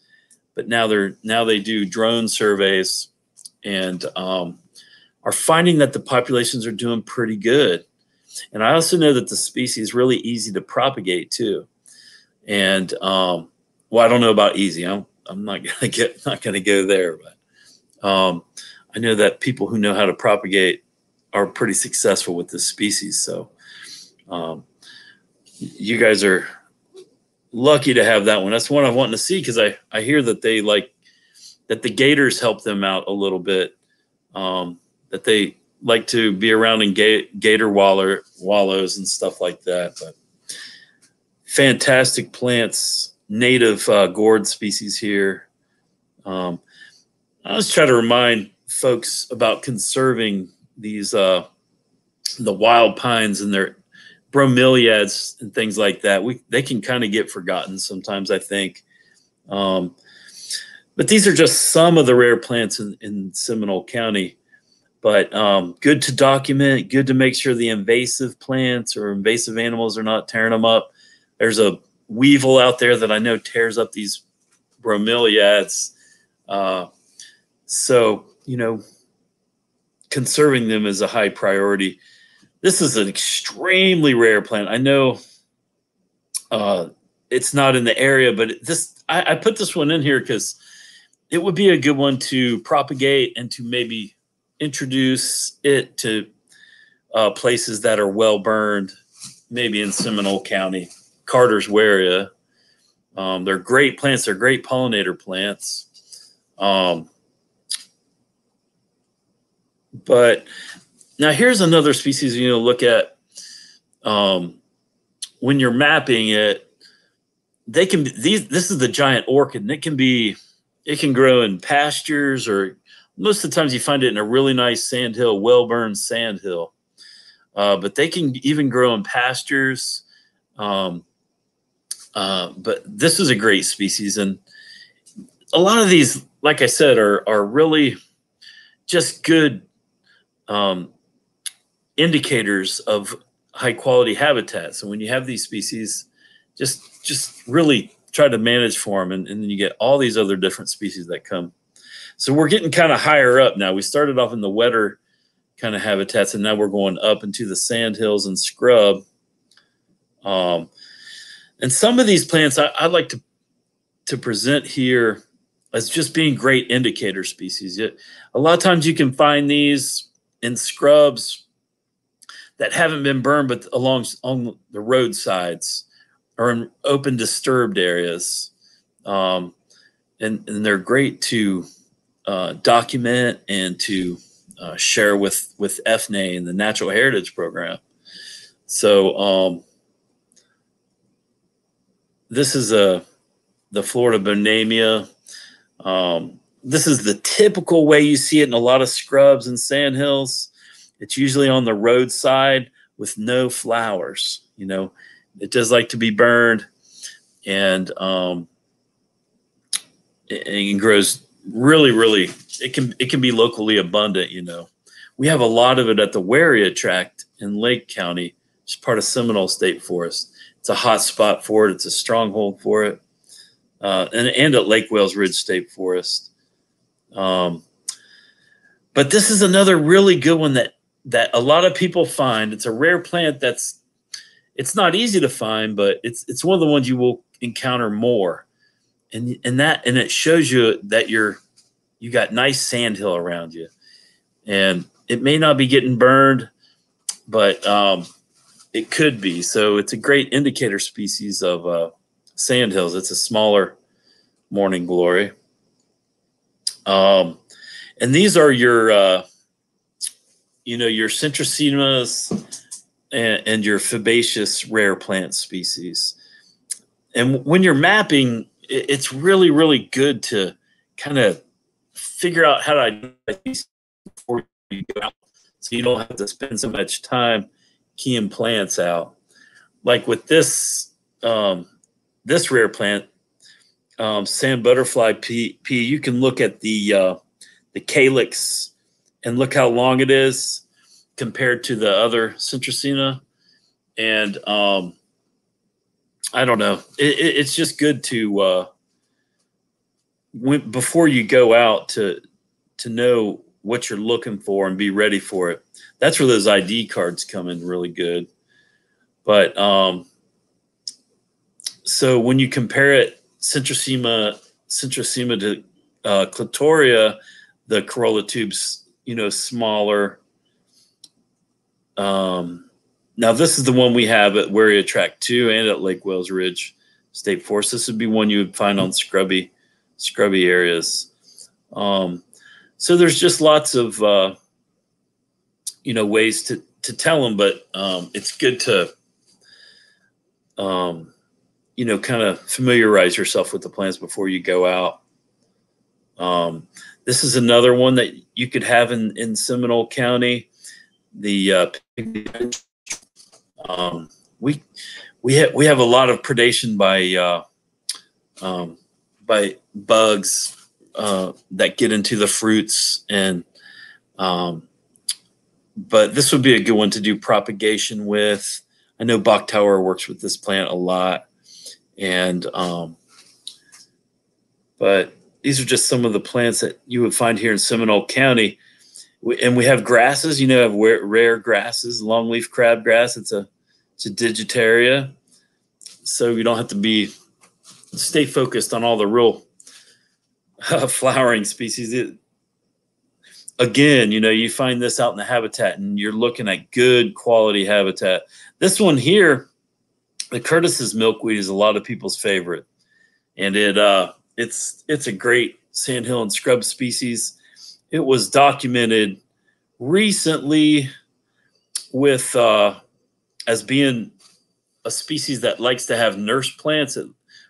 but now they do drone surveys, and are finding that the populations are doing pretty good. And I also know that the species is really easy to propagate too. And well, I don't know about easy. I'm not gonna go there, but I know that people who know how to propagate are pretty successful with this species. So you guys are lucky to have that one. That's one I'm wanting to see, because I hear that they like that the gators help them out a little bit, that they like to be around in gator wallows and stuff like that. But fantastic plants, native gourd species here. I always try to remind folks about conserving these the wild pines and their bromeliads and things like that. They can kind of get forgotten sometimes, I think. But these are just some of the rare plants in Seminole County. But good to document, good to make sure the invasive plants or invasive animals are not tearing them up. There's a weevil out there that I know tears up these bromeliads. So, you know, conserving them is a high priority. This is an extremely rare plant. I know it's not in the area, but I put this one in here because it would be a good one to propagate and to maybe introduce it to places that are well burned, maybe in Seminole County, Carter's warea. They're great plants. They're great pollinator plants. But now here's another species you need to look at when you're mapping it. They can be, this is the giant orchid, and it can grow in pastures, or most of the times you find it in a really nice sandhill, well-burned sandhill. But they can even grow in pastures. But this is a great species, and a lot of these, like I said, are really just good indicators of high quality habitats. And when you have these species, just really try to manage for them. And then you get all these other different species that come. So we're getting kind of higher up now. We started off in the wetter kind of habitats, and now we're going up into the sand hills and scrub. And some of these plants I'd like to present here as just being great indicator species. A lot of times you can find these in scrubs that haven't been burned, but along the roadsides or in open disturbed areas. And they're great to document and to share with FNA and the Natural Heritage Program. So this is the Florida Bonamia. This is the typical way you see it in a lot of scrubs and sand hills. It's usually on the roadside with no flowers. You know, it does like to be burned, and grows really, really. It can be locally abundant. You know, we have a lot of it at the warea tract in Lake County. It's part of Seminole State Forest. It's a hot spot for it. It's a stronghold for it, and at Lake Wales Ridge State Forest. But this is another really good one that a lot of people find. It's a rare plant it's not easy to find, but it's one of the ones you will encounter more. And it shows you that you got nice sandhill around you. And it may not be getting burned, but it could be. So it's a great indicator species of sandhills. It's a smaller morning glory. And these are your, your centrocemas and your fabaceous rare plant species. And when you're mapping, it's really, really good to kind of figure out how to identify these before you go out, so you don't have to spend so much time keying plants out. Like with this, this rare plant, sand butterfly pea, you can look at the calyx and look how long it is compared to the other centrocina. And I don't know. It's just good to, before you go out, to know what you're looking for and be ready for it. That's where those ID cards come in really good. But so when you compare it, centrocema to clitoria, the corolla tube's, smaller. Now this is the one we have at Warea Tract 2 and at Lake Wales Ridge State Forest. This would be one you would find on scrubby areas. So there's just lots of, ways to tell them, but it's good to, kind of familiarize yourself with the plants before you go out. This is another one that you could have in Seminole County. The we have a lot of predation by bugs that get into the fruits, and but this would be a good one to do propagation with. I know Bock Tower works with this plant a lot, and but these are just some of the plants that you would find here in Seminole County. And we have grasses, have rare grasses, longleaf crabgrass. It's a digitaria. So you don't have to stay focused on all the real flowering species. Again, you find this out in the habitat, and you're looking at good quality habitat. This one here, the Curtis's milkweed, is a lot of people's favorite. And it's a great sandhill and scrub species. It was documented recently with as being a species that likes to have nurse plants.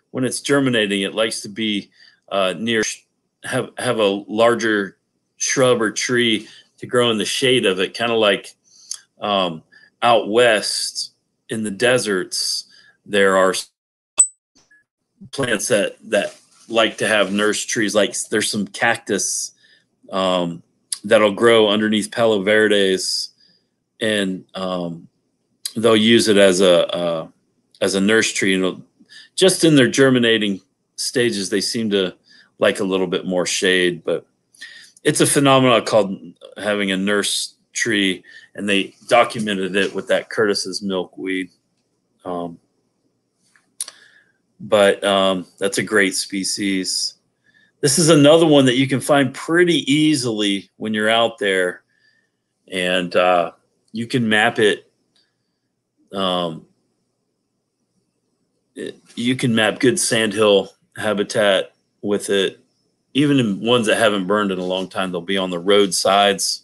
When it's germinating, it likes to be have a larger shrub or tree to grow in the shade of it, kind of like out west in the deserts. There are plants that like to have nurse trees. Like there's some cactus that'll grow underneath Palo Verdes, and they'll use it as a nurse tree. And just in their germinating stages, they seem to like a little bit more shade. But it's a phenomenon called having a nurse tree, and they documented it with that Curtis's milkweed. That's a great species. This is another one that you can find pretty easily when you're out there, and you can map it. You can map good sandhill habitat with it. Even in ones that haven't burned in a long time, they'll be on the roadsides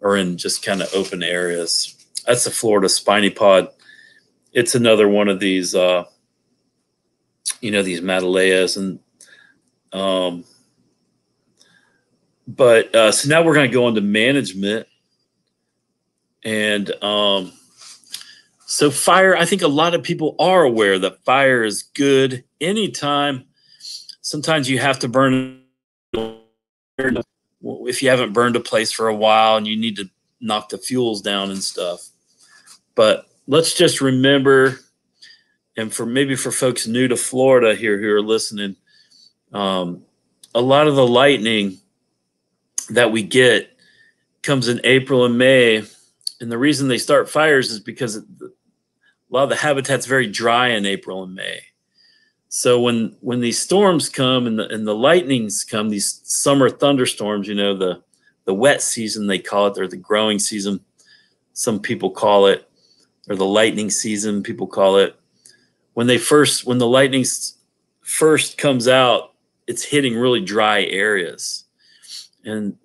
or in just kind of open areas. That's the Florida spiny pod. It's another one of these, you know, these Mataleas. And, so now we're going to go into management. And so fire, I think a lot of people are aware that fire is good anytime. Sometimes you have to burn. If you haven't burned a place for a while and you need to knock the fuels down and stuff. But let's just remember, and for maybe for folks new to Florida here who are listening, a lot of the lightning that we get comes in April and May. And the reason they start fires is because a lot of the habitat's very dry in April and May. So when these storms come and the lightnings come, these summer thunderstorms, you know, the wet season, they call it, or the growing season, some people call it, or the lightning season, people call it. When the lightning first comes out, it's hitting really dry areas. And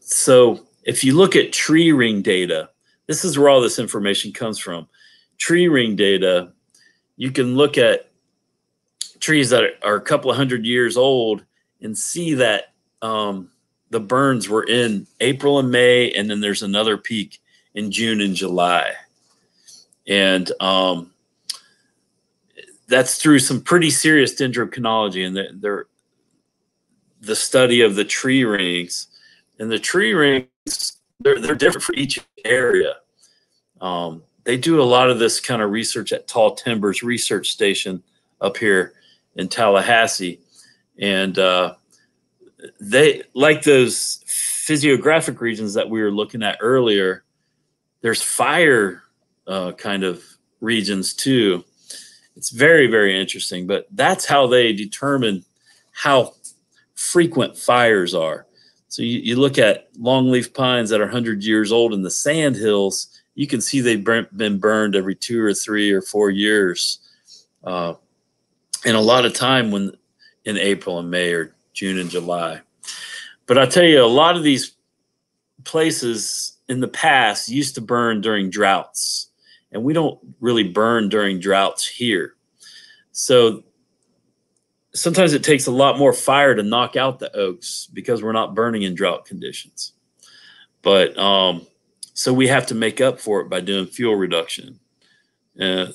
so if you look at tree ring data, this is where all this information comes from. Tree ring data, you can look at trees that are a couple of hundred years old and see that the burns were in April and May, and then there's another peak in June and July. And that's through some pretty serious dendrochronology and the study of the tree rings. And the tree rings, they're different for each area. They do a lot of this kind of research at Tall Timbers Research Station up here in Tallahassee, and they, like those physiographic regions that we were looking at earlier, there's fire kind of regions too. It's very, very interesting, but that's how they determine how frequent fires are. So you look at longleaf pines that are 100 years old in the sand hills, you can see they've been burned every 2 or 3 or 4 years. And a lot of time when in April and May or June and July. But I tell you, a lot of these places in the past used to burn during droughts, and we don't really burn during droughts here. So sometimes it takes a lot more fire to knock out the oaks because we're not burning in drought conditions. But so we have to make up for it by doing fuel reduction. You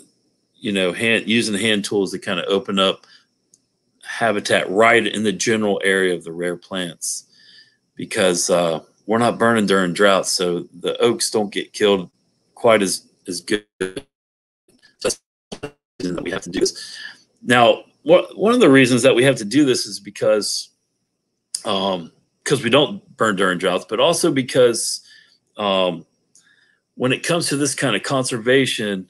know, using hand tools to kind of open up habitat right in the general area of the rare plants, because we're not burning during droughts, so the oaks don't get killed quite as good. That's the reason that we have to do this. Now, one of the reasons that we have to do this is because we don't burn during droughts, but also because when it comes to this kind of conservation,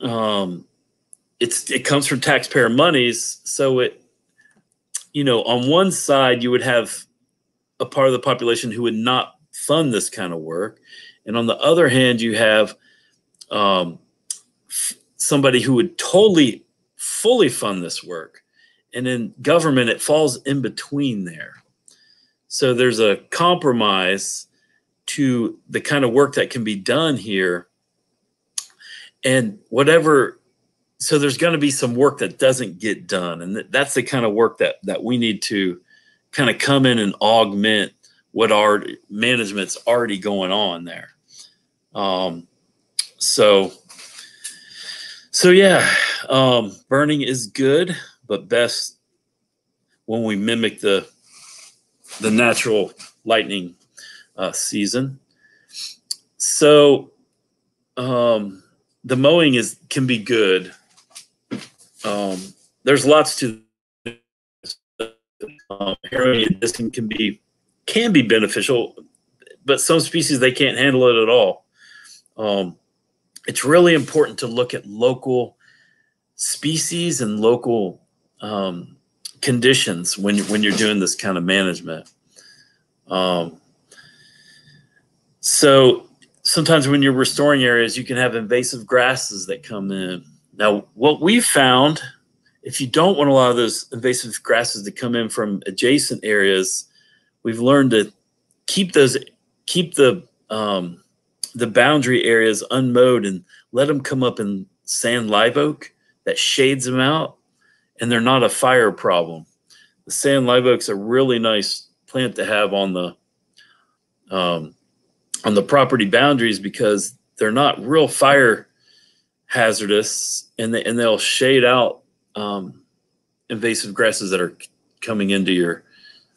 it comes from taxpayer monies. So you know, on one side you would have a part of the population who would not fund this kind of work. And on the other hand, you have, somebody who would totally fully fund this work. And in government, it falls in between there. So there's a compromise to the kind of work that can be done here. And whatever, so there's going to be some work that doesn't get done. And that's the kind of work that we need to kind of come in and augment what our management's already going on there. Yeah, burning is good, but best when we mimic the natural lightning season. So, the mowing can be good. There's lots to this. Harrowing and disking can be beneficial, but some species, they can't handle it at all. It's really important to look at local species and local conditions when you're doing this kind of management. So sometimes when you're restoring areas, you can have invasive grasses that come in. Now, what we found, if you don't want a lot of those invasive grasses to come in from adjacent areas, we've learned to keep the boundary areas unmowed and let them come up in sand live oak. That shades them out, and they're not a fire problem. The sand live oak's a really nice plant to have on the property boundaries because they're not real fire hazardous, and they'll shade out invasive grasses that are coming into your.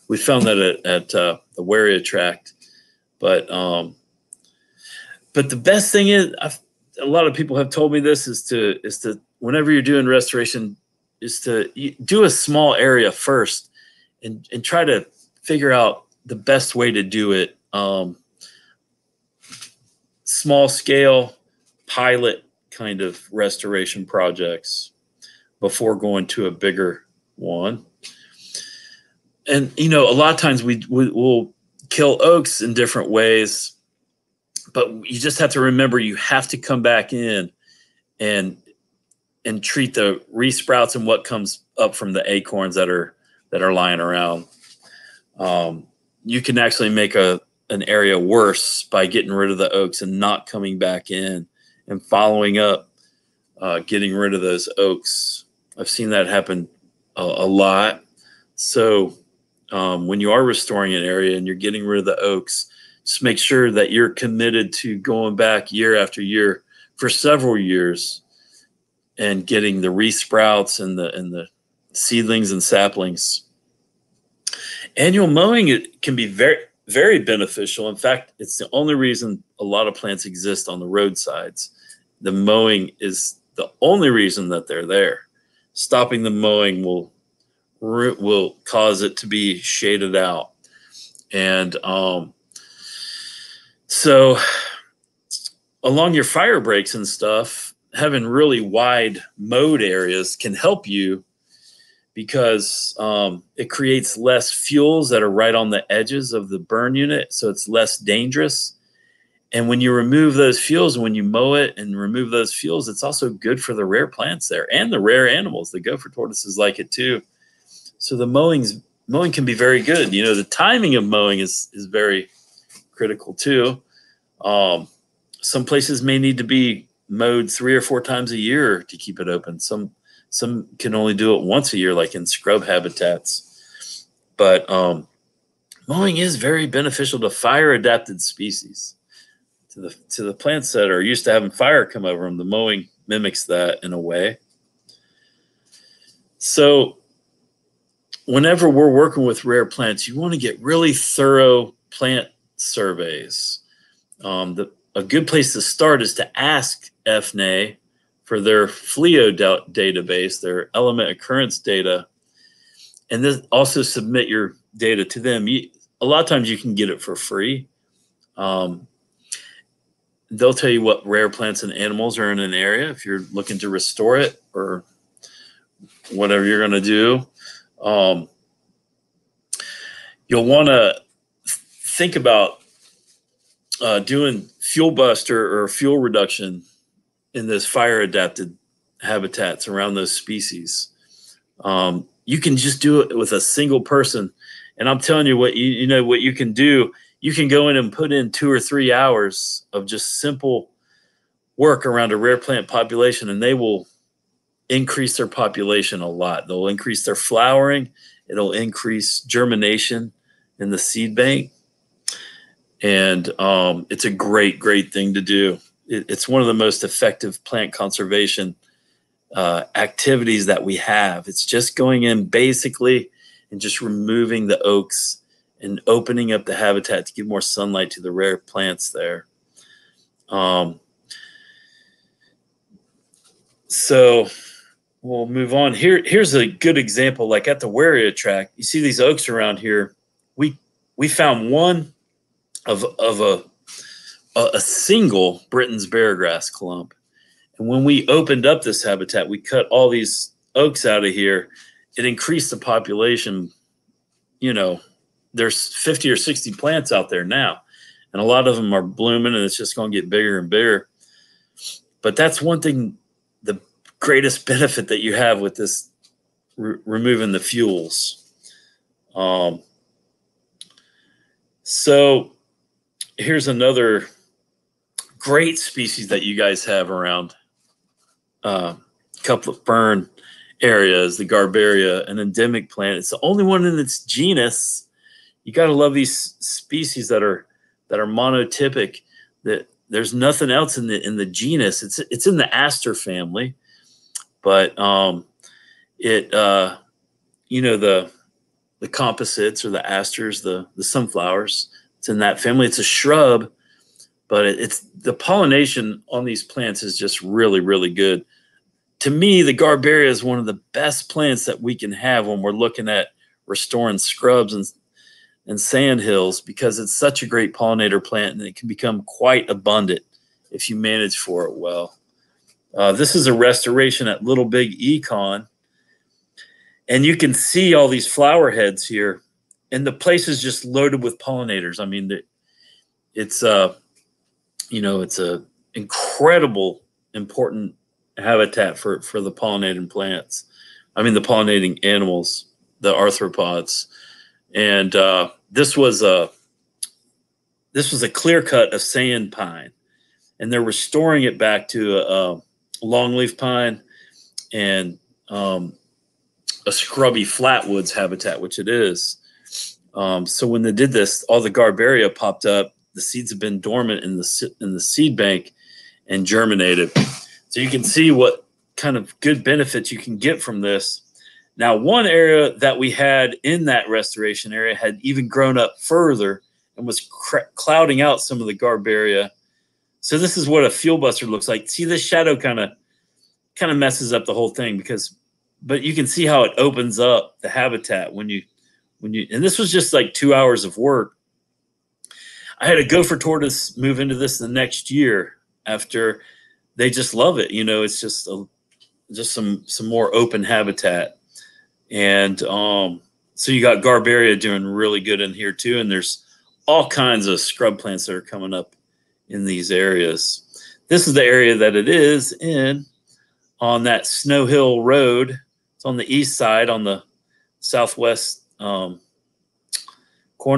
We found that at the warea tract, but the best thing is a lot of people have told me this is to whenever you're doing restoration, is to do a small area first and try to figure out the best way to do it. Small scale pilot kind of restoration projects before going to a bigger one. And, you know, a lot of times we'll kill oaks in different ways, but you just have to remember you have to come back in and treat the resprouts and what comes up from the acorns that are lying around. You can actually make an area worse by getting rid of the oaks and not coming back in and following up, getting rid of those oaks. I've seen that happen a lot. So when you are restoring an area and you're getting rid of the oaks, just make sure that you're committed to going back year after year for several years and getting the resprouts and the seedlings and saplings. Annual mowing, it can be very, very beneficial. In fact, it's the only reason a lot of plants exist on the roadsides. The mowing is the only reason that they're there. Stopping the mowing will cause it to be shaded out. And so along your fire breaks and stuff, having really wide mowed areas can help you because it creates less fuels that are right on the edges of the burn unit, so it's less dangerous. And when you remove those fuels, when you mow it and remove those fuels, it's also good for the rare plants there and the rare animals. The gopher tortoises like it too. So the mowing can be very good. You know, the timing of mowing is very critical too. Some places may need to be mowed 3 or 4 times a year to keep it open. Some can only do it once a year, like in scrub habitats. But mowing is very beneficial to fire adapted species. To the plants that are used to having fire come over them, the mowing mimics that in a way. So whenever we're working with rare plants, you want to get really thorough plant surveys. A good place to start is to ask FNA for their FLIO database, their element occurrence data, and then also submit your data to them. A lot of times you can get it for free. They'll tell you what rare plants and animals are in an area if you're looking to restore it or whatever you're going to do. You'll want to think about doing fuel buster or fuel reduction in those fire adapted habitats around those species. You can just do it with a single person. And I'm telling you what, what you can do, you can go in and put in 2 or 3 hours of just simple work around a rare plant population, and they will increase their population a lot. They'll increase their flowering. It'll increase germination in the seed bank. And it's a great, great thing to do. It's one of the most effective plant conservation activities that we have. It's just going in basically and just removing the oaks and opening up the habitat to give more sunlight to the rare plants there. So we'll move on. Here's a good example. Like at the warea tract, you see these oaks around here. We found one of a single Britain's beargrass clump. And when we opened up this habitat, we cut all these oaks out of here it increased the population. You know, there's 50 or 60 plants out there now, and a lot of them are blooming, and it's just going to get bigger and bigger. But that's one thing, the greatest benefit that you have with this, removing the fuels. So here's another great species that you guys have around. A couple of fern areas, the Garbaria, an endemic plant. It's the only one in its genus. You got to love these species that are monotypic. That there's nothing else in the genus. It's in the aster family, but you know, the composites or the asters, the sunflowers. It's in that family. It's a shrub, but it's the pollination on these plants is just really, really good. To me, the Garbaria is one of the best plants that we can have when we're looking at restoring scrubs and sand hills, because it's such a great pollinator plant, and it can become quite abundant if you manage for it well. This is a restoration at Little Big Econ, and you can see all these flower heads here, and the place is just loaded with pollinators. I mean, it's a incredible, important habitat for the pollinating plants. I mean, the pollinating animals, the arthropods. And this was a clear cut of sand pine, and they're restoring it back to a longleaf pine and a scrubby flatwoods habitat, which it is. So when they did this, all the Garbaria popped up. The seeds have been dormant in the seed bank and germinated. So you can see what kind of good benefits you can get from this. Now, one area that we had in that restoration area had even grown up further and was clouding out some of the Garbaria. So this is what a fuel buster looks like. See, this shadow kind of messes up the whole thing, but you can see how it opens up the habitat when you, and this was just like 2 hours of work. I had a gopher tortoise move into this the next year after. They just love it. You know, it's just some more open habitat. And so you got Garbaria doing really good in here too. And there's all kinds of scrub plants that are coming up in these areas. This is the area that it is in on that Snow Hill Road. It's on the east side, on the southwest corner.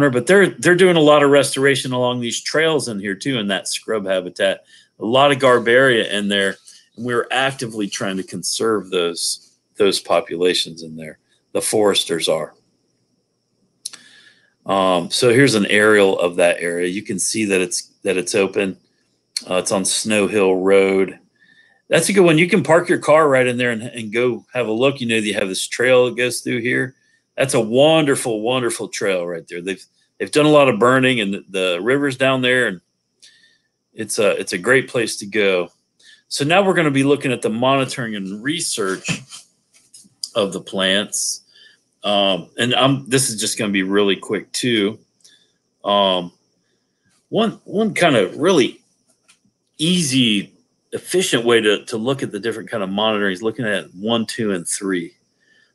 But they're doing a lot of restoration along these trails in here too, in that scrub habitat. A lot of Garbaria in there, and we were actively trying to conserve those populations in there. The foresters are. So here's an aerial of that area. You can see that it's open. It's on Snow Hill Road. That's a good one. You can park your car right in there and go have a look. You know, you have this trail that goes through here. That's a wonderful, wonderful trail right there. They've done a lot of burning, and the river's down there, and it's a great place to go. So now we're going to be looking at the monitoring and research of the plants. This is just going to be really quick too. One kind of really easy, efficient way to look at the different kind of monitoring is looking at 1, 2, and 3.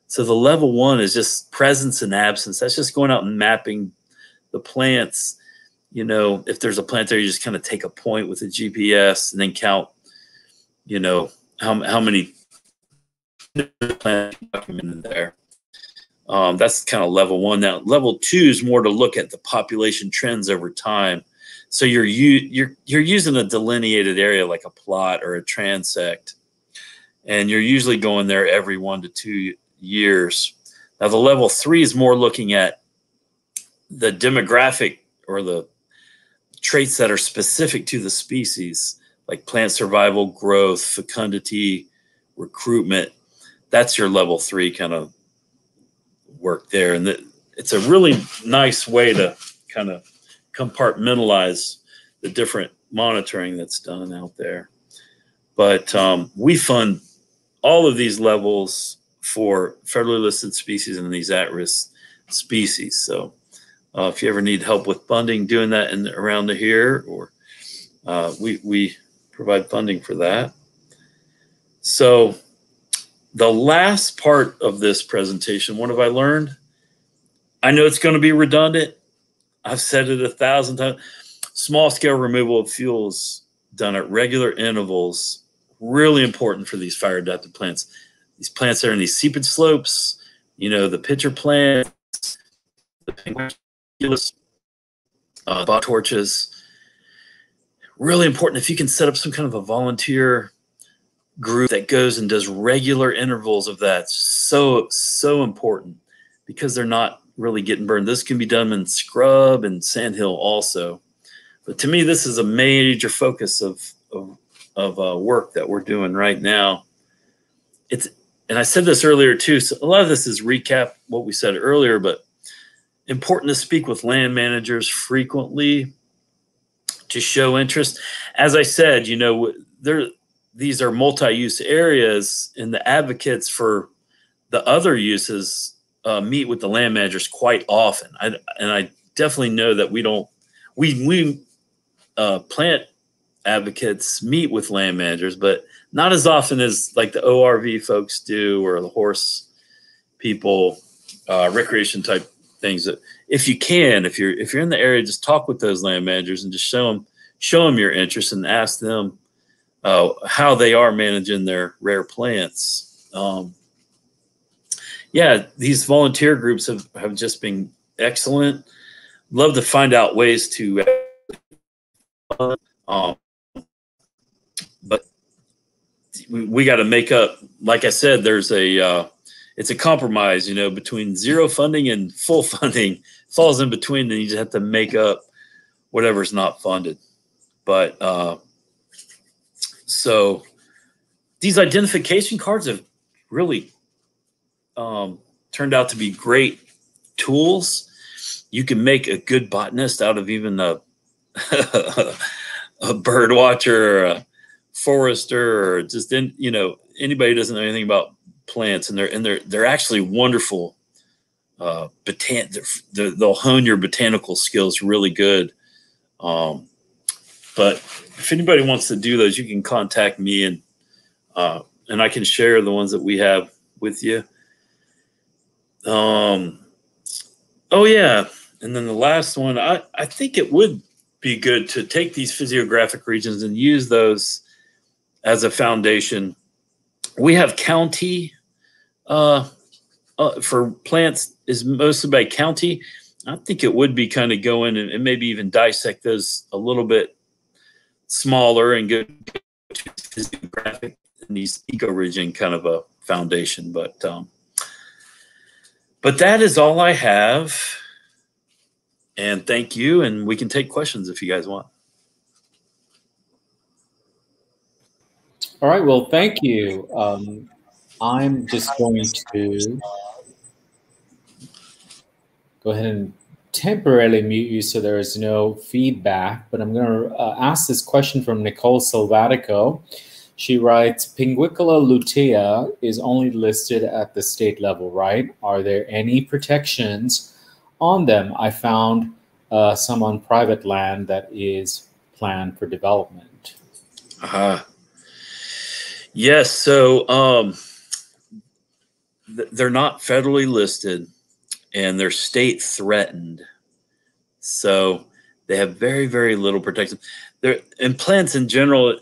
So the level 1 is just presence and absence. That's just going out and mapping the plants. You know, if there's a plant there, you just kind of take a point with a GPS and then count, you know, how many plants documented there. That's kind of level 1. Now, level 2 is more to look at the population trends over time. So you're using a delineated area like a plot or a transect, and you're usually going there every 1 to 2 years. Now, the level 3 is more looking at the demographic or the traits that are specific to the species, like plant survival, growth, fecundity, recruitment. That's your level 3 kind of work there. And it's a really nice way to kind of compartmentalize the different monitoring that's done out there. But we fund all of these levels for federally listed species and these at-risk species. So if you ever need help with funding doing that around here, or we provide funding for that. So The last part of this presentation, what have I learned? I know it's going to be redundant. I've said it 1,000 times. Small-scale removal of fuels done at regular intervals, really important for these fire-adapted plants. These plants that are in these seepage slopes, you know, the pitcher plants, the pinguicula, bog torches. Really important if you can set up some kind of a volunteer group that goes and does regular intervals of that. So important because they're not really getting burned. This can be done in scrub and sandhill also. But to me, this is a major focus of work that we're doing right now. And I said this earlier too, so a lot of this is recap what we said earlier, but important to speak with land managers frequently to show interest. As I said, you know, these are multi-use areas, and the advocates for the other uses meet with the land managers quite often. I definitely know that we plant advocates meet with land managers, but not as often as like the ORV folks do or the horse people, recreation type things. That if you can, if you're in the area, just talk with those land managers and just show them your interest and ask them how they are managing their rare plants. Yeah, these volunteer groups have just been excellent. Love to find out ways to. But we got to make up, like I said, there's it's a compromise, you know, between zero funding and full funding. Falls in between, then you just have to make up whatever's not funded. But so these identification cards have really turned out to be great tools. You can make a good botanist out of even a bird watcher or a forester or just, you know, anybody who doesn't know anything about plants, and they're actually wonderful. They'll hone your botanical skills really good. But if anybody wants to do those, you can contact me, and I can share the ones that we have with you. Oh yeah. And then the last one, I think it would be good to take these physiographic regions and use those as a foundation. We have county for plants is mostly by county. I think it would be kind of go in and maybe even dissect those a little bit smaller and go to physiographic and these eco-region kind of a foundation. But that is all I have. And thank you. And we can take questions if you guys want. All right. Well, thank you. I'm just going to go ahead and temporarily mute you so there is no feedback. But I'm going to ask this question from Nicole Salvatico. She writes, Pinguicula lutea is only listed at the state level, right? Are there any protections on them? I found some on private land that is planned for development. Yes, so they're not federally listed and they're state threatened. So they have very, very little protection. And plants in general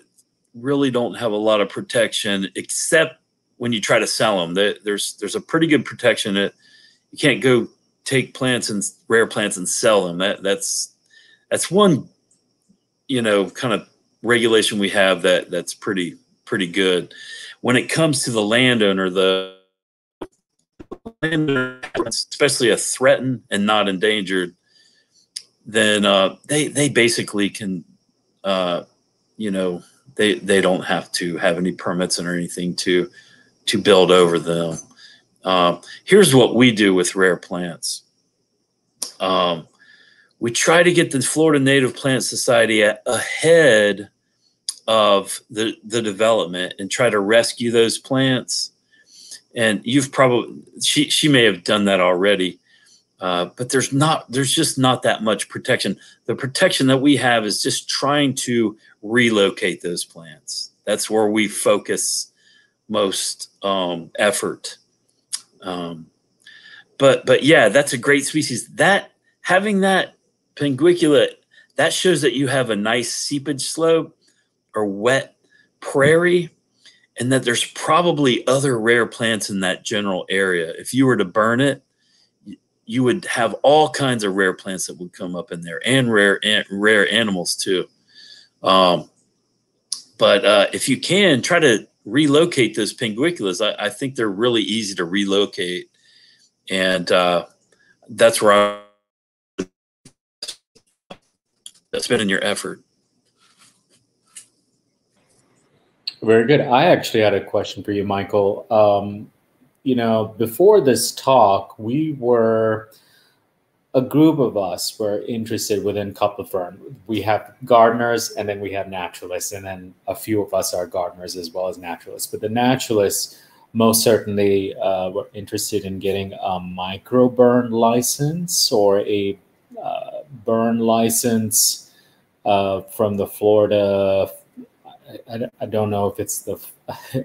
really don't have a lot of protection except when you try to sell them. There's a pretty good protection. You can't go take plants and rare plants and sell them. That's one, you know, kind of regulation we have that's pretty good. When it comes to the landowner, the landowner, especially a threatened and not endangered, then they basically can, you know, they don't have to have any permits or anything to build over them. Here's what we do with rare plants. We try to get the Florida Native Plant Society ahead of the development and try to rescue those plants. And you've probably, she may have done that already, but there's just not that much protection. The protection that we have is just trying to relocate those plants. That's where we focus most effort. But yeah, that's a great species. That having that pinguicula, that shows that you have a nice seepage slope or wet prairie, and that there's probably other rare plants in that general area. If you were to burn it, you would have all kinds of rare plants that would come up in there, and rare animals too. But if you can, try to relocate those pinguiculas. I think they're really easy to relocate. And that's where that's been in your effort. Very good. I actually had a question for you, Michael. You know, before this talk, a group of us were interested within Couple Fern. We have gardeners, and then we have naturalists, and then a few of us are gardeners as well as naturalists. But the naturalists most certainly were interested in getting a micro burn license or a burn license from the Florida, I don't know if it's the,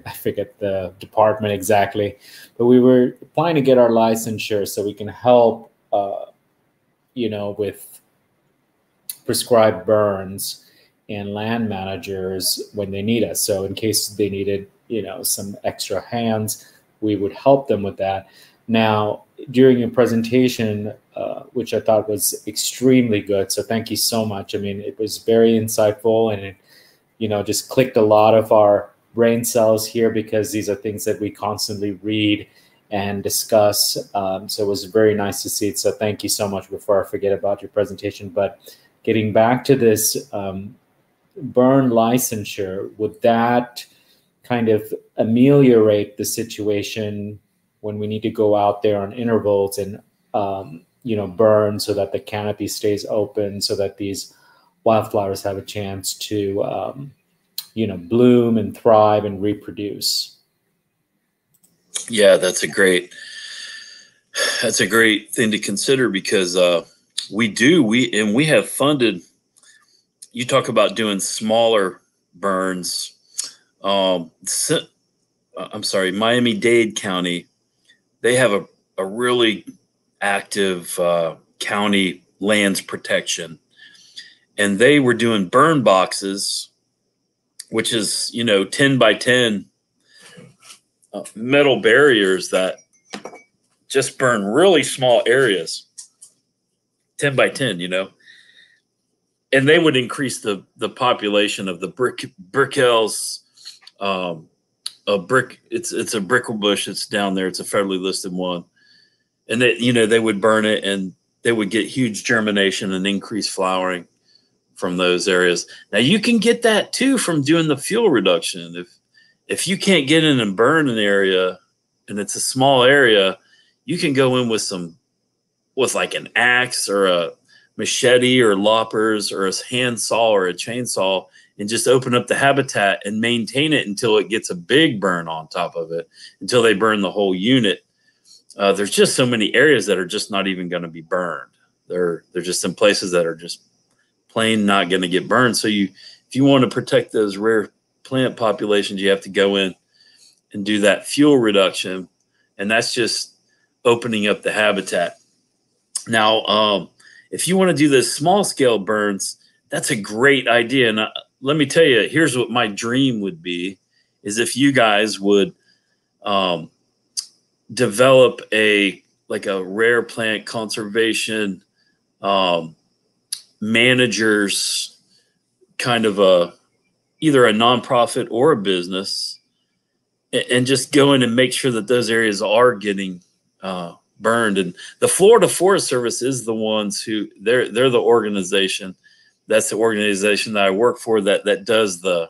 I forget the department exactly, but we were applying to get our licensure so we can help, you know, with prescribed burns and land managers when they need us. So in case they needed, you know, some extra hands, we would help them with that. Now, during your presentation, which I thought was extremely good, so thank you so much. I mean, it was very insightful, and it, you know, just clicked a lot of our brain cells here, because these are things that we constantly read and discuss. So it was very nice to see it. So thank you so much. Before I forget about your presentation, but getting back to this burn licensure, would that kind of ameliorate the situation when we need to go out there on intervals and, you know, burn so that the canopy stays open, so that these wildflowers have a chance to, you know, bloom and thrive and reproduce? Yeah, that's a great thing to consider, because we have funded, you talk about doing smaller burns. I'm sorry, Miami-Dade County, they have a really active county lands protection, and they were doing burn boxes, which is, you know, 10 by 10 metal barriers that just burn really small areas, 10 by 10, you know, and they would increase the population of the brickhells. It's a brickle bush. It's down there. It's a federally listed one. And that, you know, they would burn it, and they would get huge germination and increased flowering from those areas. Now you can get that too from doing the fuel reduction. If you can't get in and burn an area, and it's a small area, you can go in with like an axe or a machete or loppers or a hand saw or a chainsaw, and just open up the habitat and maintain it until it gets a big burn on top of it, until they burn the whole unit. There's just so many areas that are just not even going to be burned. They're just in places that are just plain not going to get burned. So if you want to protect those rare plant populations, you have to go in and do that fuel reduction, and that's just opening up the habitat. Now, if you want to do those small scale burns, that's a great idea, and let me tell you, here's what my dream would be, is if you guys would develop a rare plant conservation managers, kind of either a nonprofit or a business, and just go in and make sure that those areas are getting burned. And the Florida Forest Service is the ones who, they're the organization. That's the organization that I work for that does the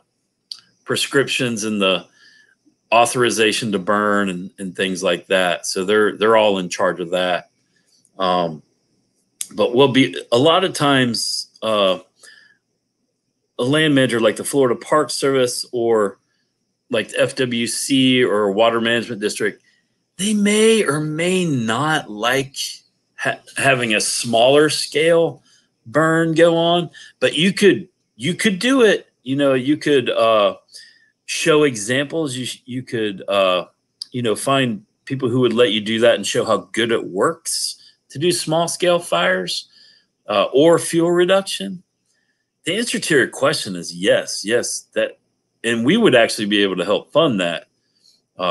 prescriptions and the authorization to burn and things like that. So they're all in charge of that. But we'll be, a lot of times a land manager like the Florida Park Service or like the FWC or Water Management District, they may or may not like having a smaller scale burn go on, but you could do it. You know, you could show examples. You could, you know, find people who would let you do that and show how good it works to do small scale fires or fuel reduction. The answer to your question is yes, yes. And we would actually be able to help fund that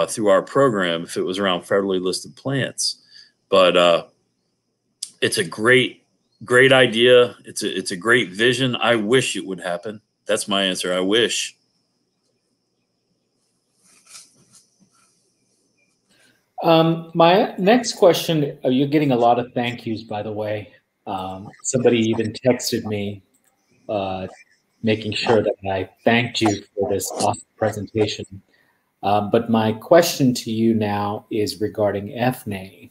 through our program if it was around federally listed plants. But it's a great idea. It's a great vision. I wish it would happen. That's my answer. I wish. My next question, you're getting a lot of thank yous, by the way. Somebody even texted me making sure that I thanked you for this awesome presentation. But my question to you now is regarding FNA.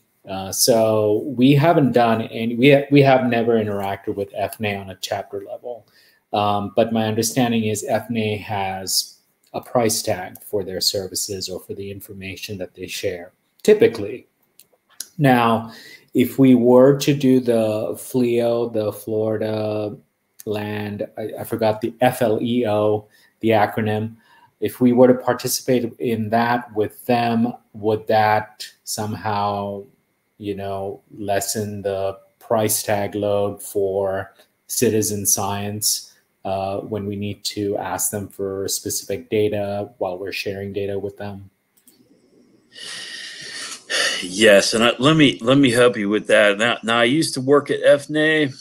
So we haven't done any, we have never interacted with FNA on a chapter level. But my understanding is FNA has a price tag for their services or for the information that they share, typically. Now, if we were to do the FLEO, the Florida Land, I forgot the FLEO, the acronym. If we were to participate in that with them, would that somehow, you know, lessen the price tag load for citizen science when we need to ask them for specific data while we're sharing data with them? Yes, and let me help you with that. Now I used to work at FNA,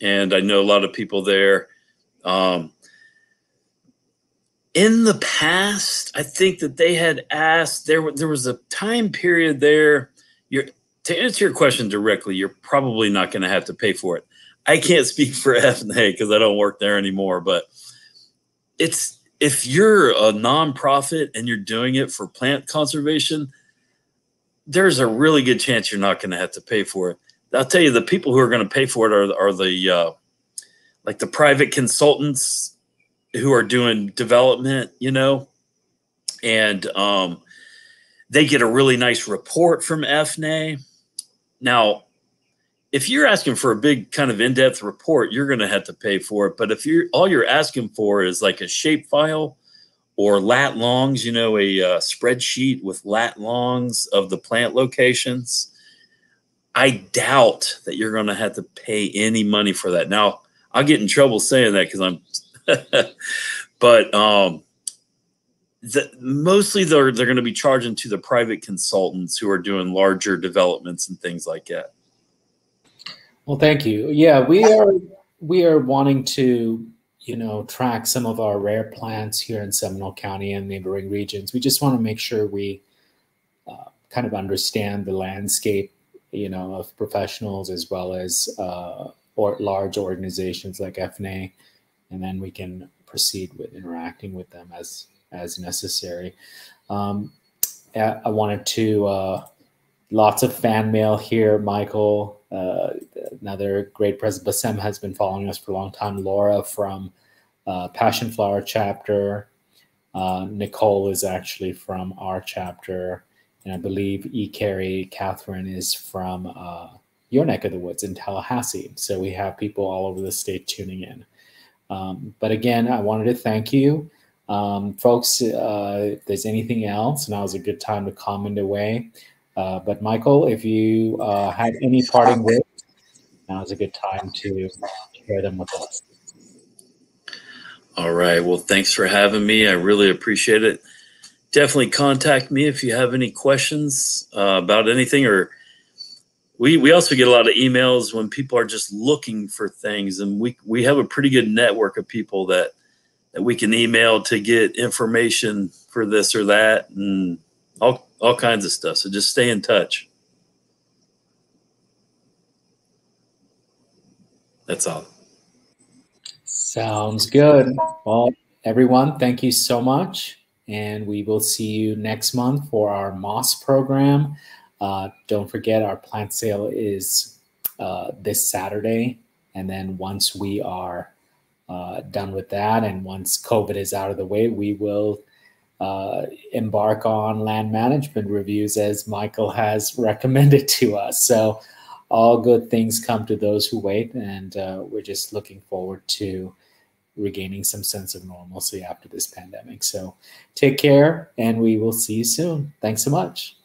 and I know a lot of people there. In the past, I think that they had asked, there was a time period there. To answer your question directly, you're probably not going to have to pay for it. I can't speak for FNA because I don't work there anymore, but it's, if you're a nonprofit and you're doing it for plant conservation, there's a really good chance you're not going to have to pay for it. I'll tell you, the people who are going to pay for it are the like the private consultants who are doing development, you know, and they get a really nice report from FNA. Now, if you're asking for a big kind of in-depth report, you're going to have to pay for it. But if all you're asking for is like a shapefile or lat longs, you know, a spreadsheet with lat longs of the plant locations, I doubt that you're going to have to pay any money for that. Now, I'll get in trouble saying that because I'm, but mostly they're going to be charging to the private consultants who are doing larger developments and things like that. Well, thank you. Yeah, we are wanting to, you know, track some of our rare plants here in Seminole County and neighboring regions. We just want to make sure we kind of understand the landscape, you know, of professionals as well as or large organizations like FNA, and then we can proceed with interacting with them as necessary. I wanted to, lots of fan mail here, Michael, another great present. Bassem has been following us for a long time. Laura from Passion Flower chapter. Nicole is actually from our chapter. And I believe E. Carey, Catherine, is from your neck of the woods in Tallahassee. So we have people all over the state tuning in. But again, I wanted to thank you. Folks, if there's anything else, now's a good time to comment away. But Michael, if you had any parting words, now's a good time to share them with us. All right. Well, thanks for having me. I really appreciate it. Definitely contact me if you have any questions about anything, or we also get a lot of emails when people are just looking for things, and we have a pretty good network of people that we can email to get information for this or that and all kinds of stuff. So just stay in touch. That's all. Sounds good. Well, everyone, thank you so much. And we will see you next month for our moss program. Don't forget, our plant sale is this Saturday. And then once we are done with that, and once COVID is out of the way, we will embark on land management reviews, as Michael has recommended to us. So all good things come to those who wait, and we're just looking forward to regaining some sense of normalcy after this pandemic. So take care, and we will see you soon. Thanks so much.